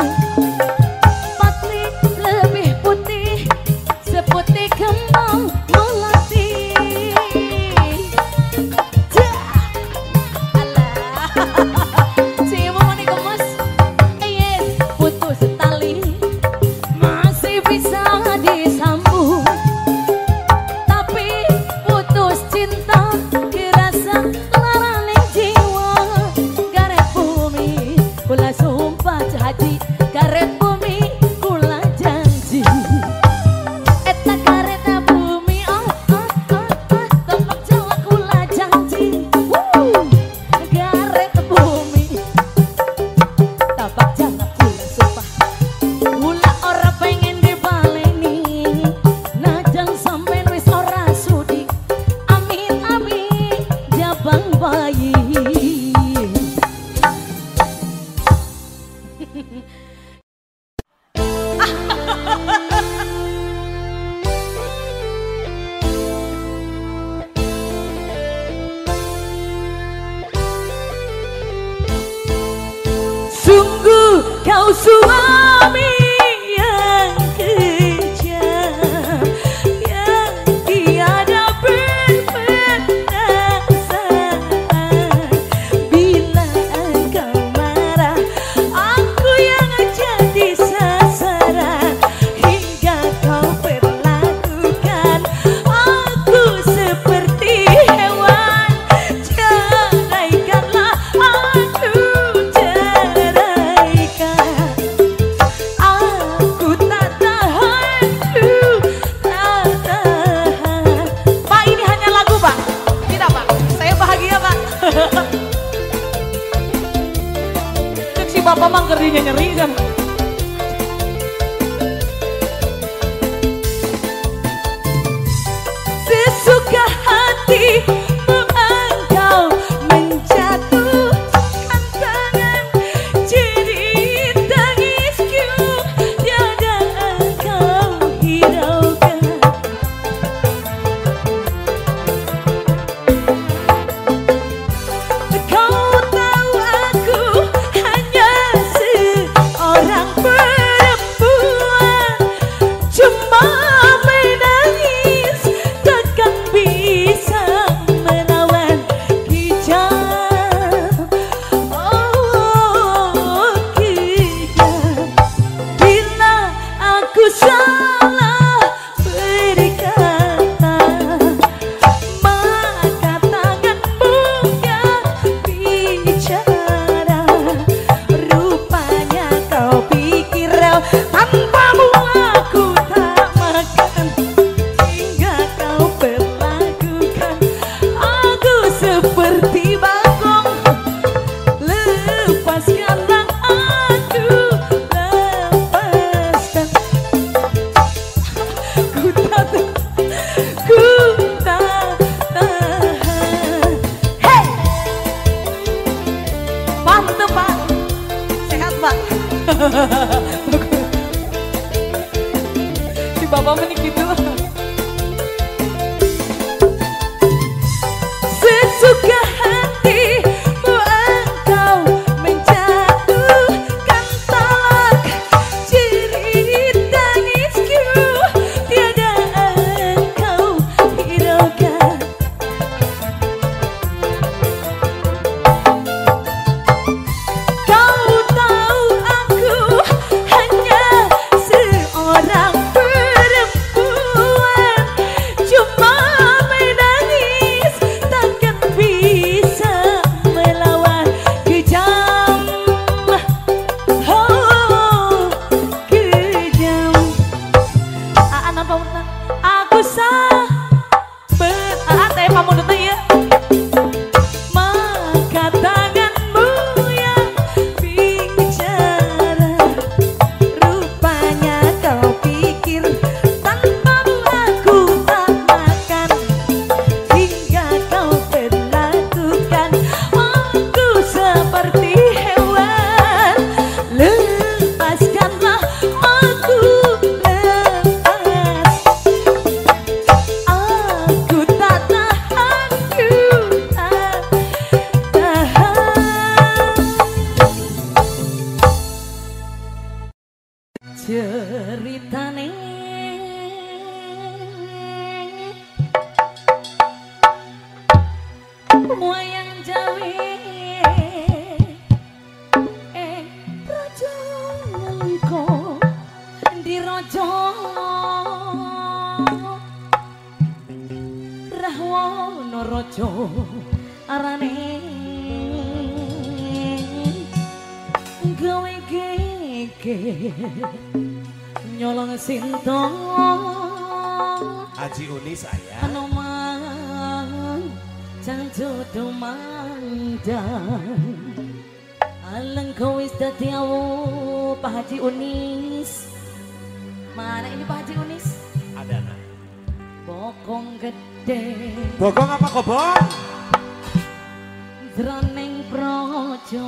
patlik lebih putih seputih kembang melati. Siapa nih gemes? Yes, putus tali masih bisa disambung, tapi putus cinta dirasa laraning jiwa. Garet bumi kula sumpah janji, garet bumi kula janji. Eta garet bumi tempat Jawa kula janji. Garet bumi tapak Jawa kula sumpah, kula ora pengen dibaleni. Najang sampean wis ora sudi, amin amin jabang bayi. Sungguh kau suami yang kejam, yang tiada perasaan. Bila engkau marah, aku yang jadi sasaran. Hingga kau perlakukan aku seperti hewan. Ceraikanlah aku, ceraikan. Aku tak tahan, ku tak tahan. Pak, ini hanya lagu, Pak. Tidak, Pak. Saya bahagia, Pak. Cek si bapak mah kerdinya nyeri kan. Sesuka hatimu engkau menjatuhkan tangan, jadi tangisku tiada engkau hiraukan. Kau tahu aku hanya seorang perempuan, cuma menangis takkan bisa menawan hijab. Oh hijab, bila aku salah berkata, maka tanganmu yang bicara. Rupanya kau pikir tanpamu aku tak makan. Hingga kau perlakukan aku seperti bagong. Lepaskanlah aku, lepaskan. Ku tak tahan. Hey, Pak, betul, Pak. Sehat, Pak. Si bapak menik gitu. Sesuka hatimu engkau menjatuhkan talak, jerit tangisku tiada engkau hiraukan. Kau tahu aku hanya seorang perempuan, ceritane wayang Jawi raja mengko diraja Rahwana raja arane gawe nyolong sinto Haji Uni saya Anoman Cantu Dumandang Aleng kawis dati awu Pak Haji Unis. Mana ini Pak Haji Unis? Ada anak Bokong gede. Bokong apa kobong? Droneng projo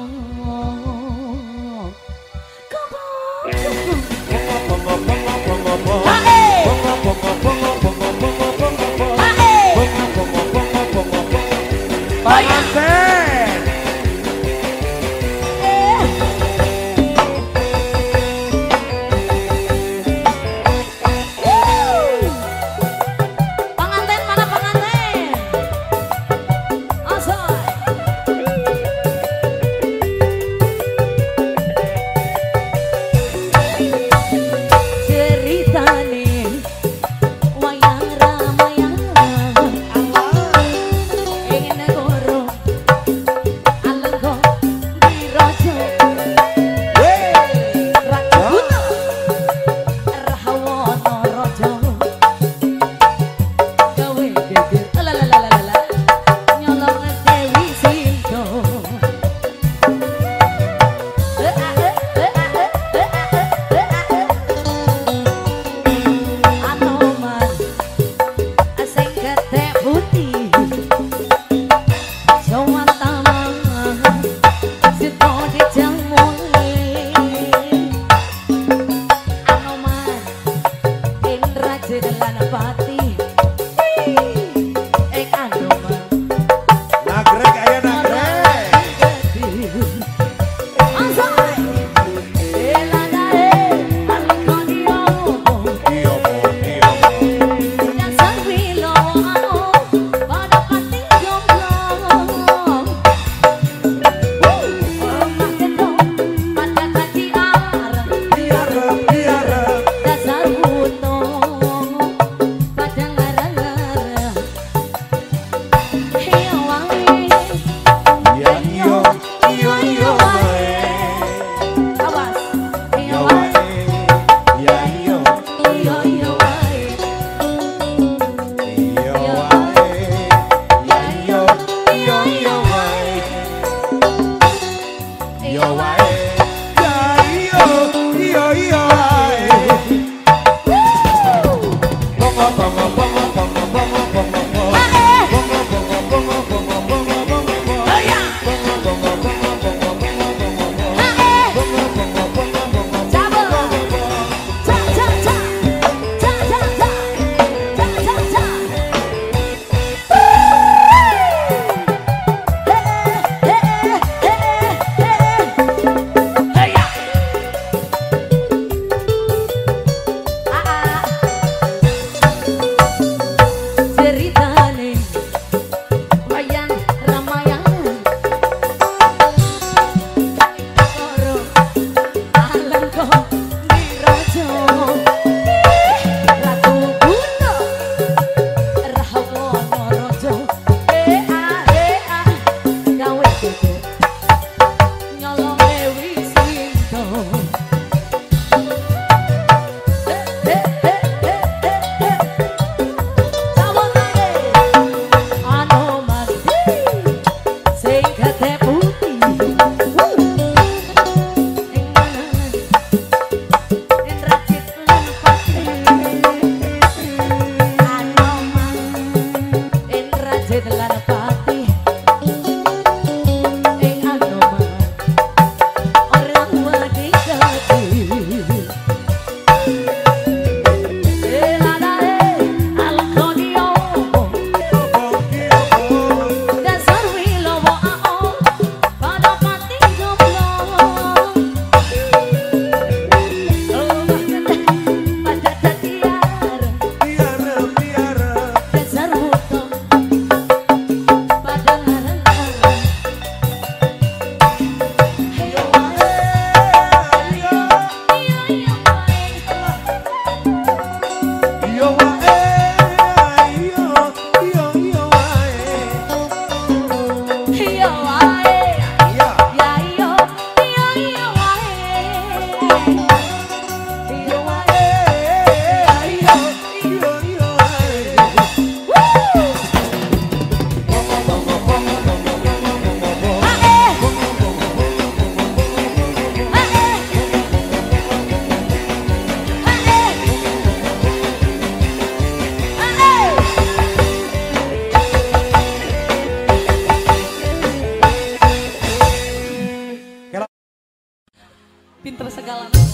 pinter segala macam.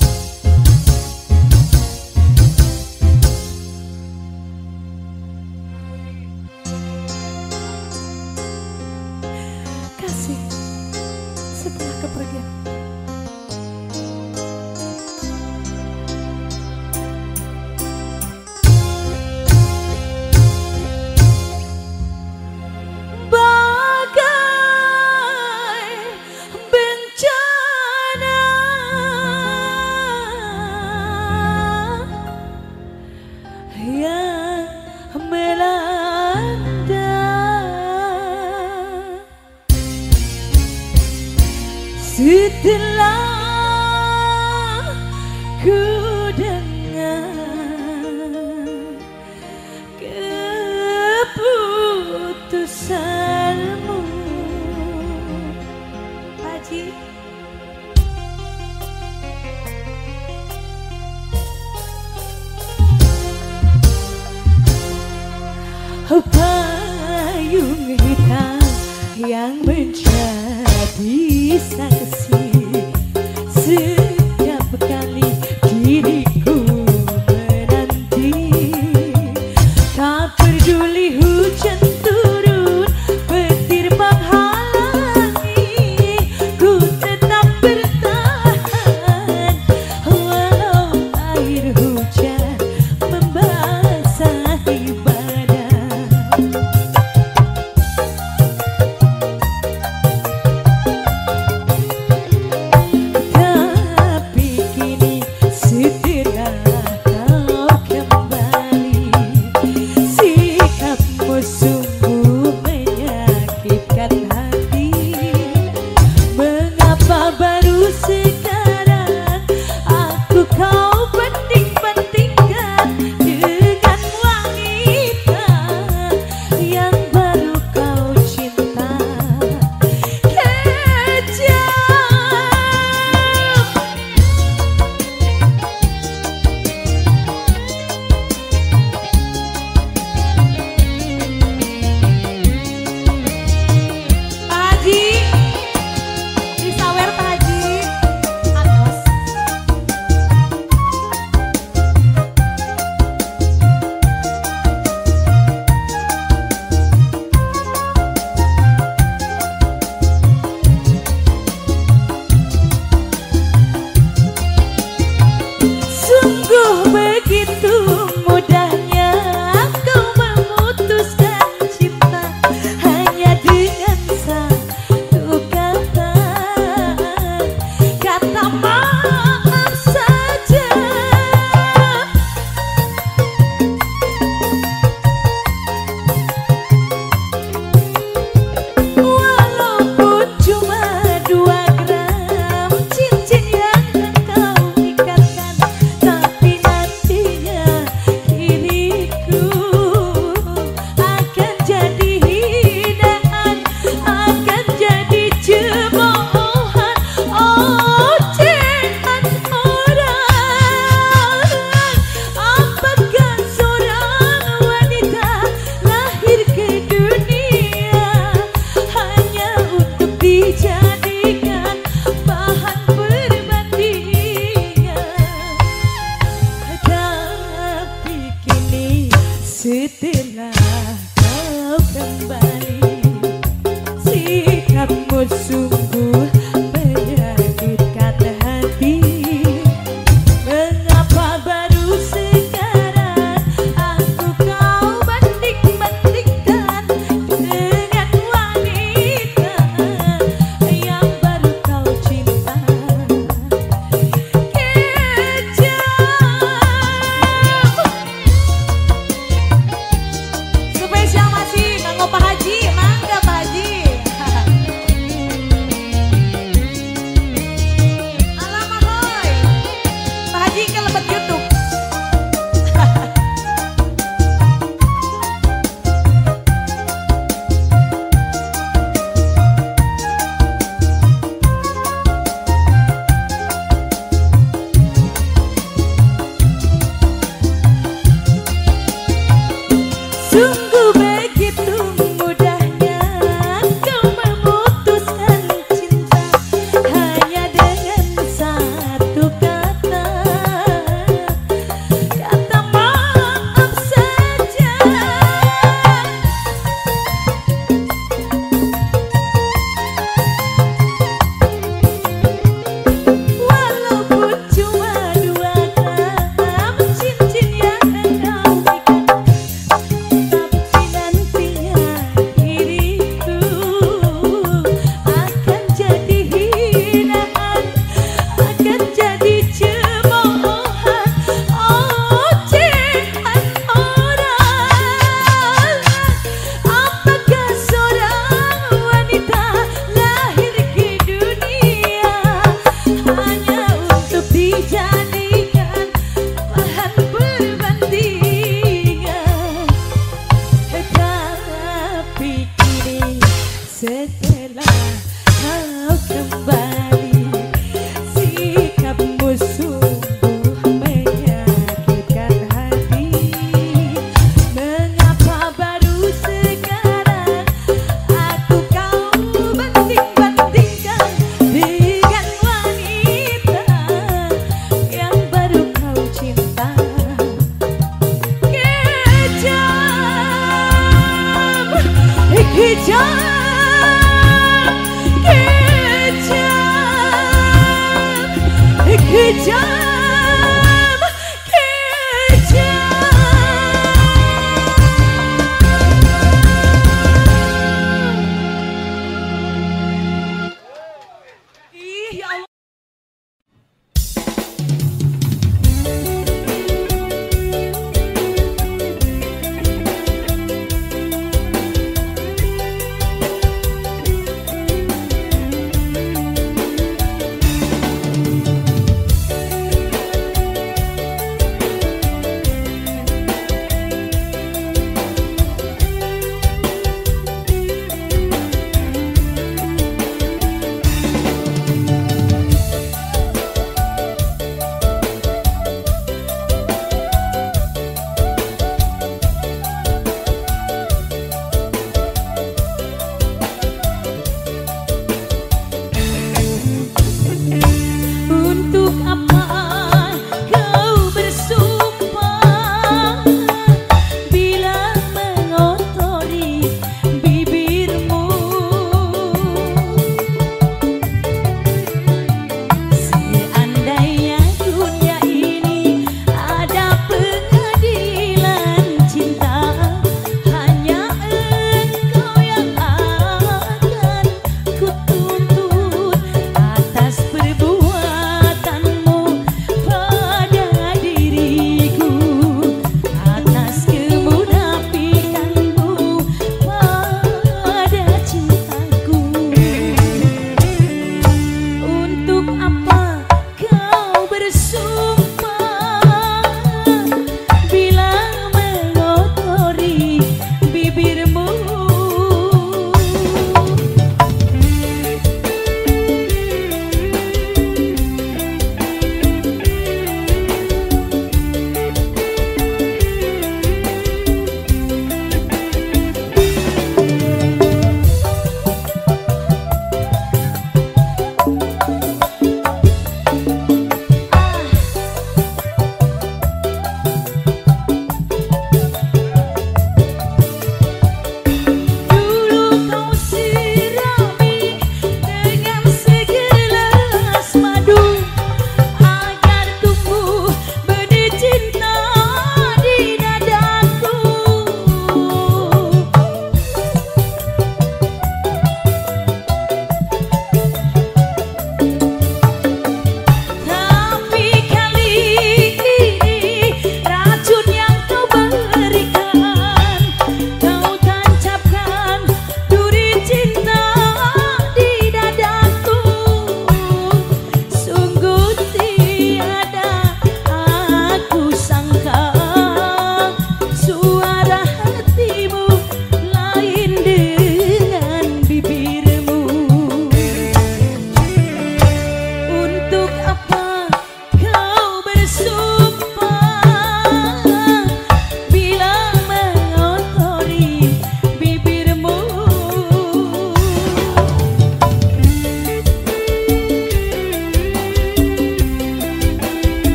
Kasih setelah kepergian. Setelah ku dengar keputusanmu, Haji, payung hitam yang menjadi saksi. Setiap kali diriku menanti, tak peduli hujan turun, petir menghalangi, ku tetap bertahan. Walau air hujan membasahi badan,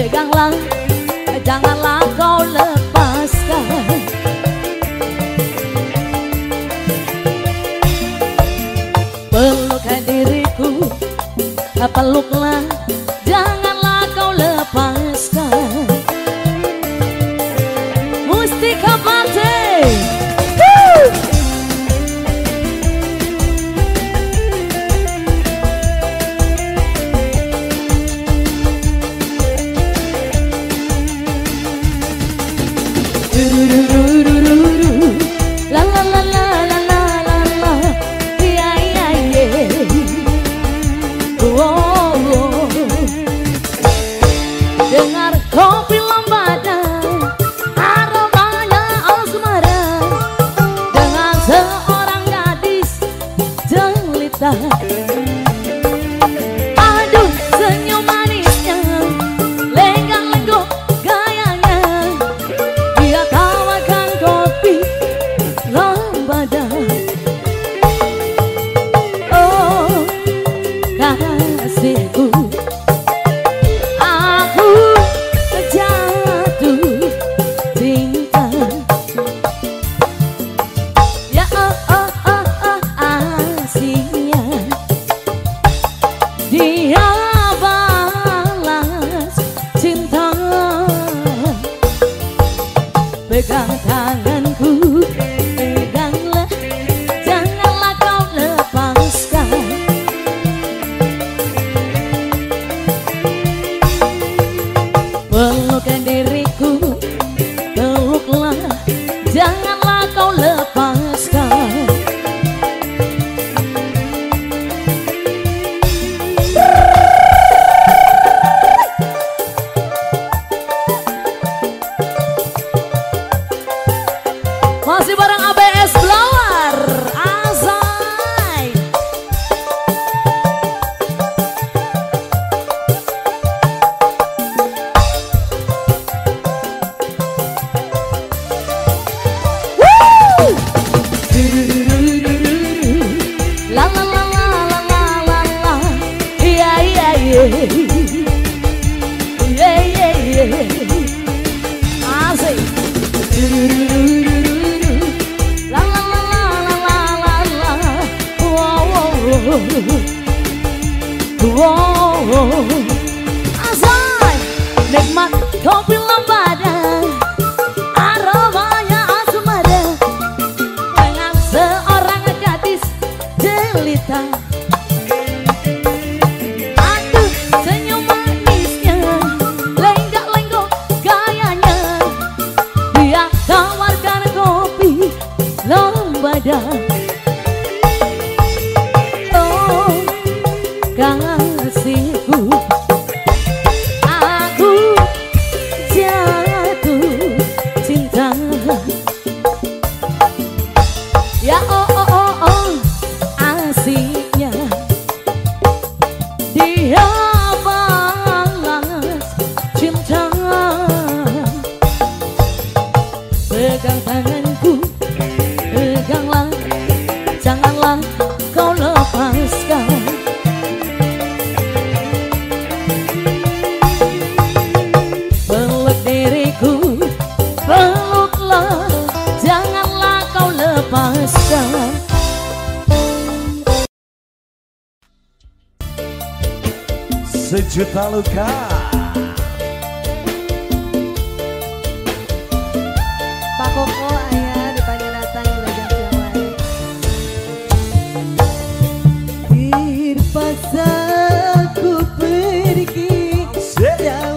peganglah, janganlah kau lepaskan. Peluklah diriku, peluklah, janganlah kau lepaskan. Mustika Party. Aduh, senyum manisnya, lenggang lenggok gayanya, dia tawarkan kopi lambada. Oh, kasihku, aku jatuh cinta. Ya oh asih. Dia balas cinta, pegang tanganku, peganglah, janganlah kau lepaskan. Pelukkan diriku, peluklah, janganlah kau lepaskan. Masih bareng ABS Blower Azai. Woo! La la la la la la la la. Yeah yeah yeah. Yeah yeah yeah. Azai. Wow, Azai, nikmat kopi lembada, aromanya asmara, dengan seorang gadis jelita. Aduh, senyum manisnya, lenggak-lenggok gayanya, dia tawarkan kopi lembada. Kasihku, aku jatuh cinta. Ya oh asiknya, dia balas cinta. Pegang tanganku, peganglah, janganlah kau lepaskan. Basta. Sejuta luka. Pak Koko ayah dipanggil datang belajar jalan. Terpaksa ku pergi jauh.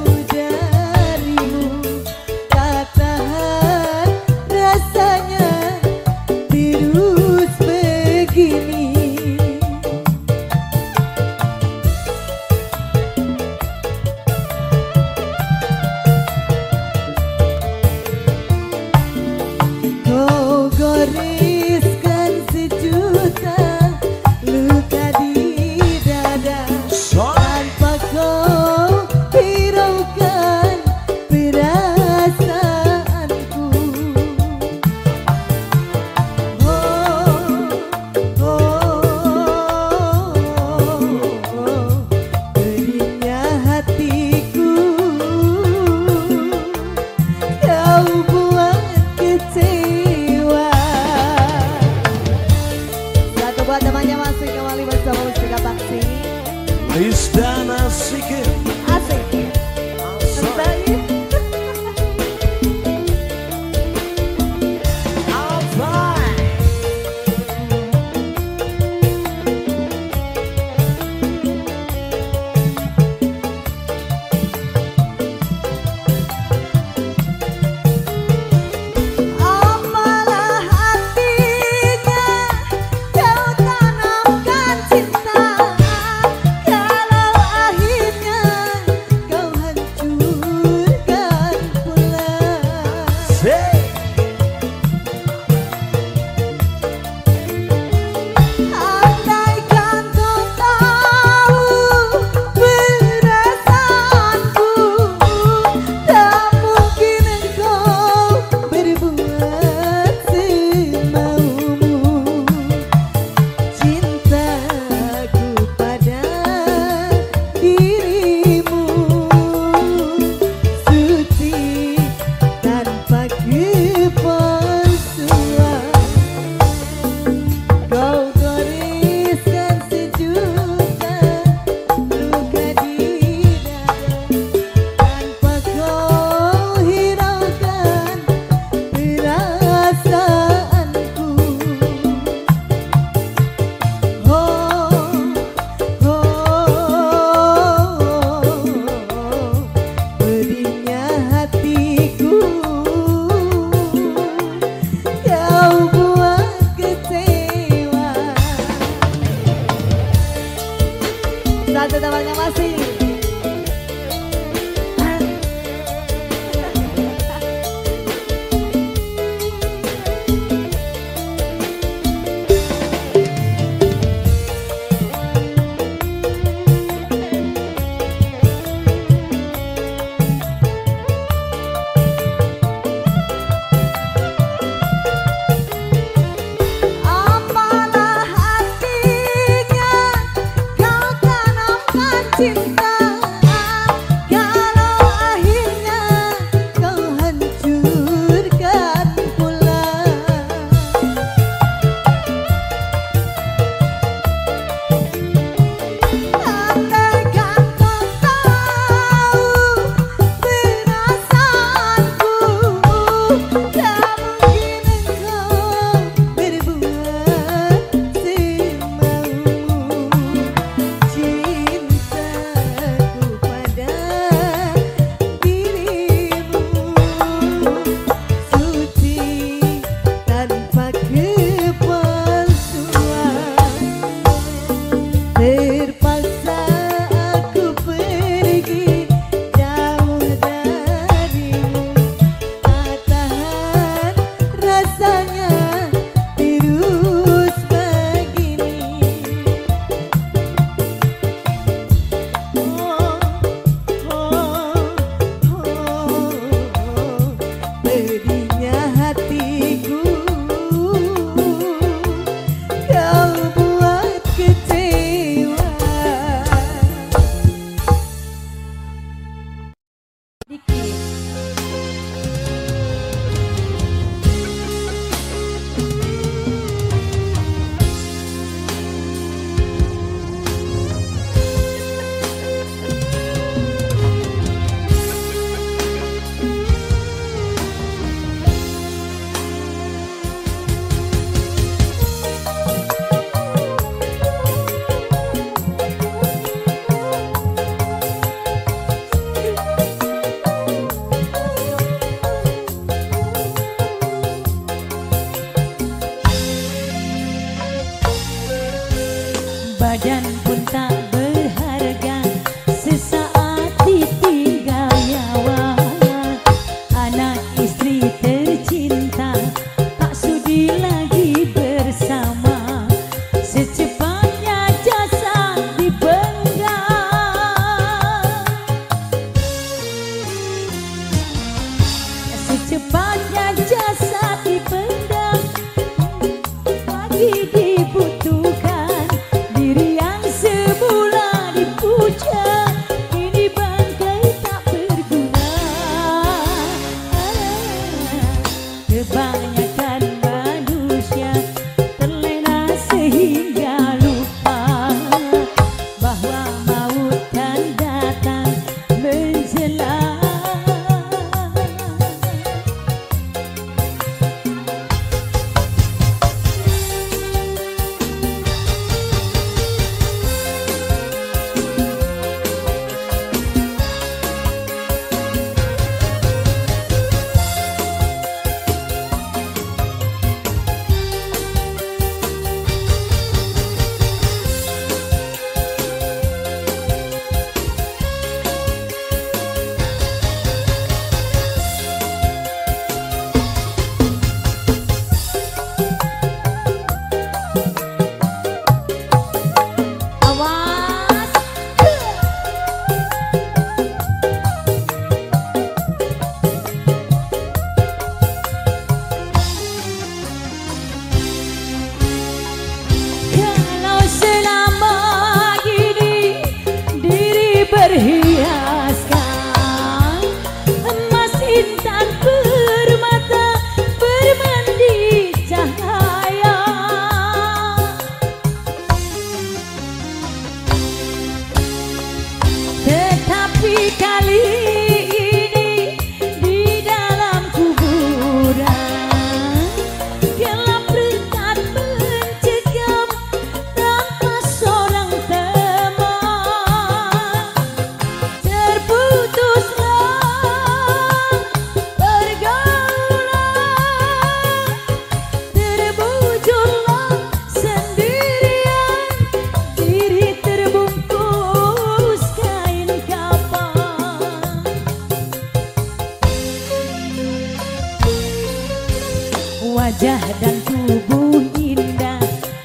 wajah dan tubuh indah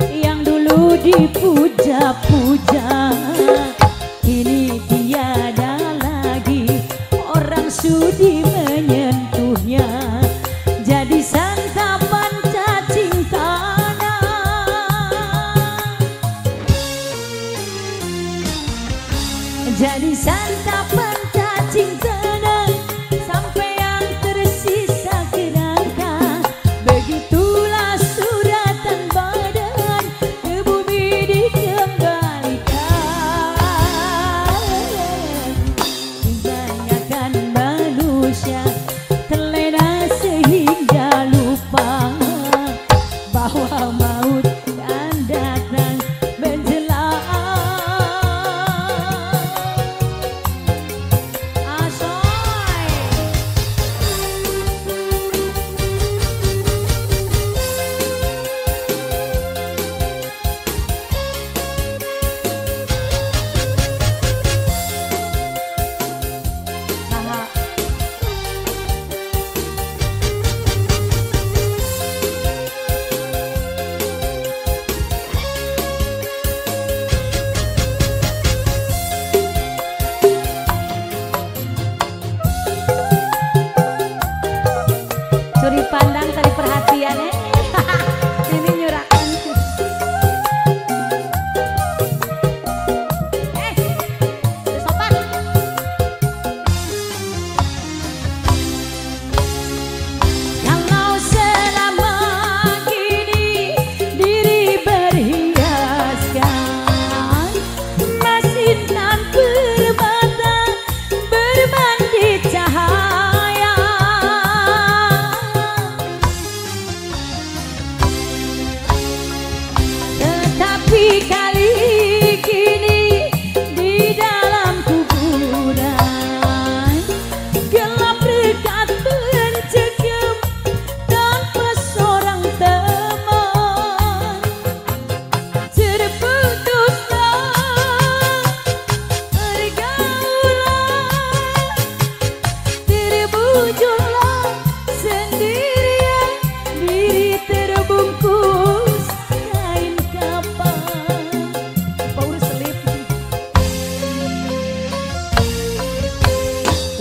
yang dulu dipuja-puja, kini tiada lagi orang sudi menyentuhnya, jadi santapan cacing tanah, jadi santapan cacing tanah. Curi pandang tadi perhatiannya, ini nyurakan. Sopan. Kalau selama ini diri berhiaskan masih nan permata berbanding cahaya.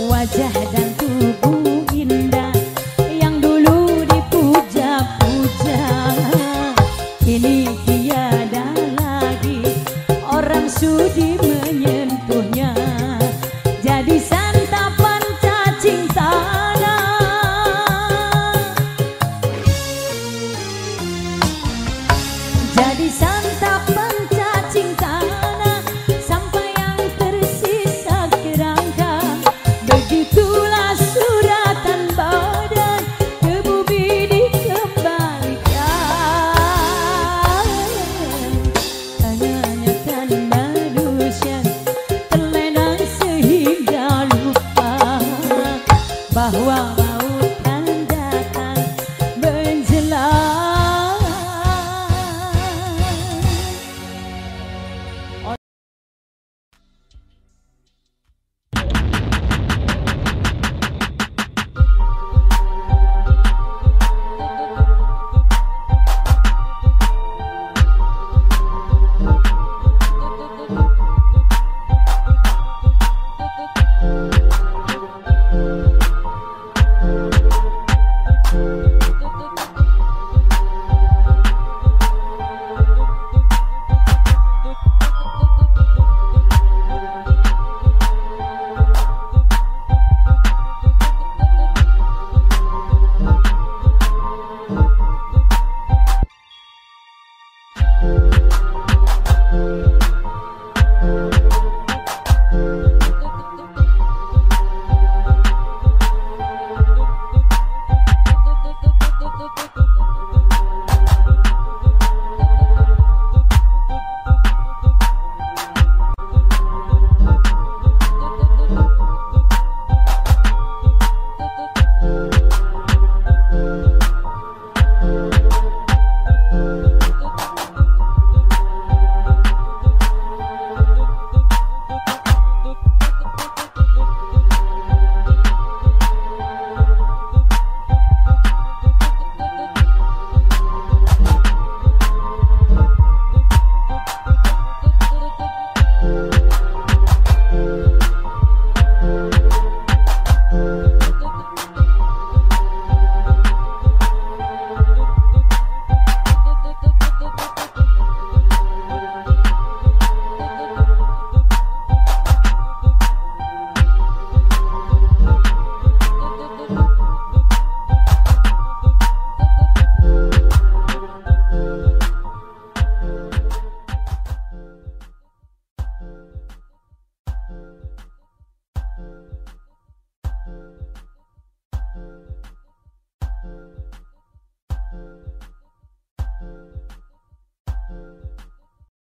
Wajah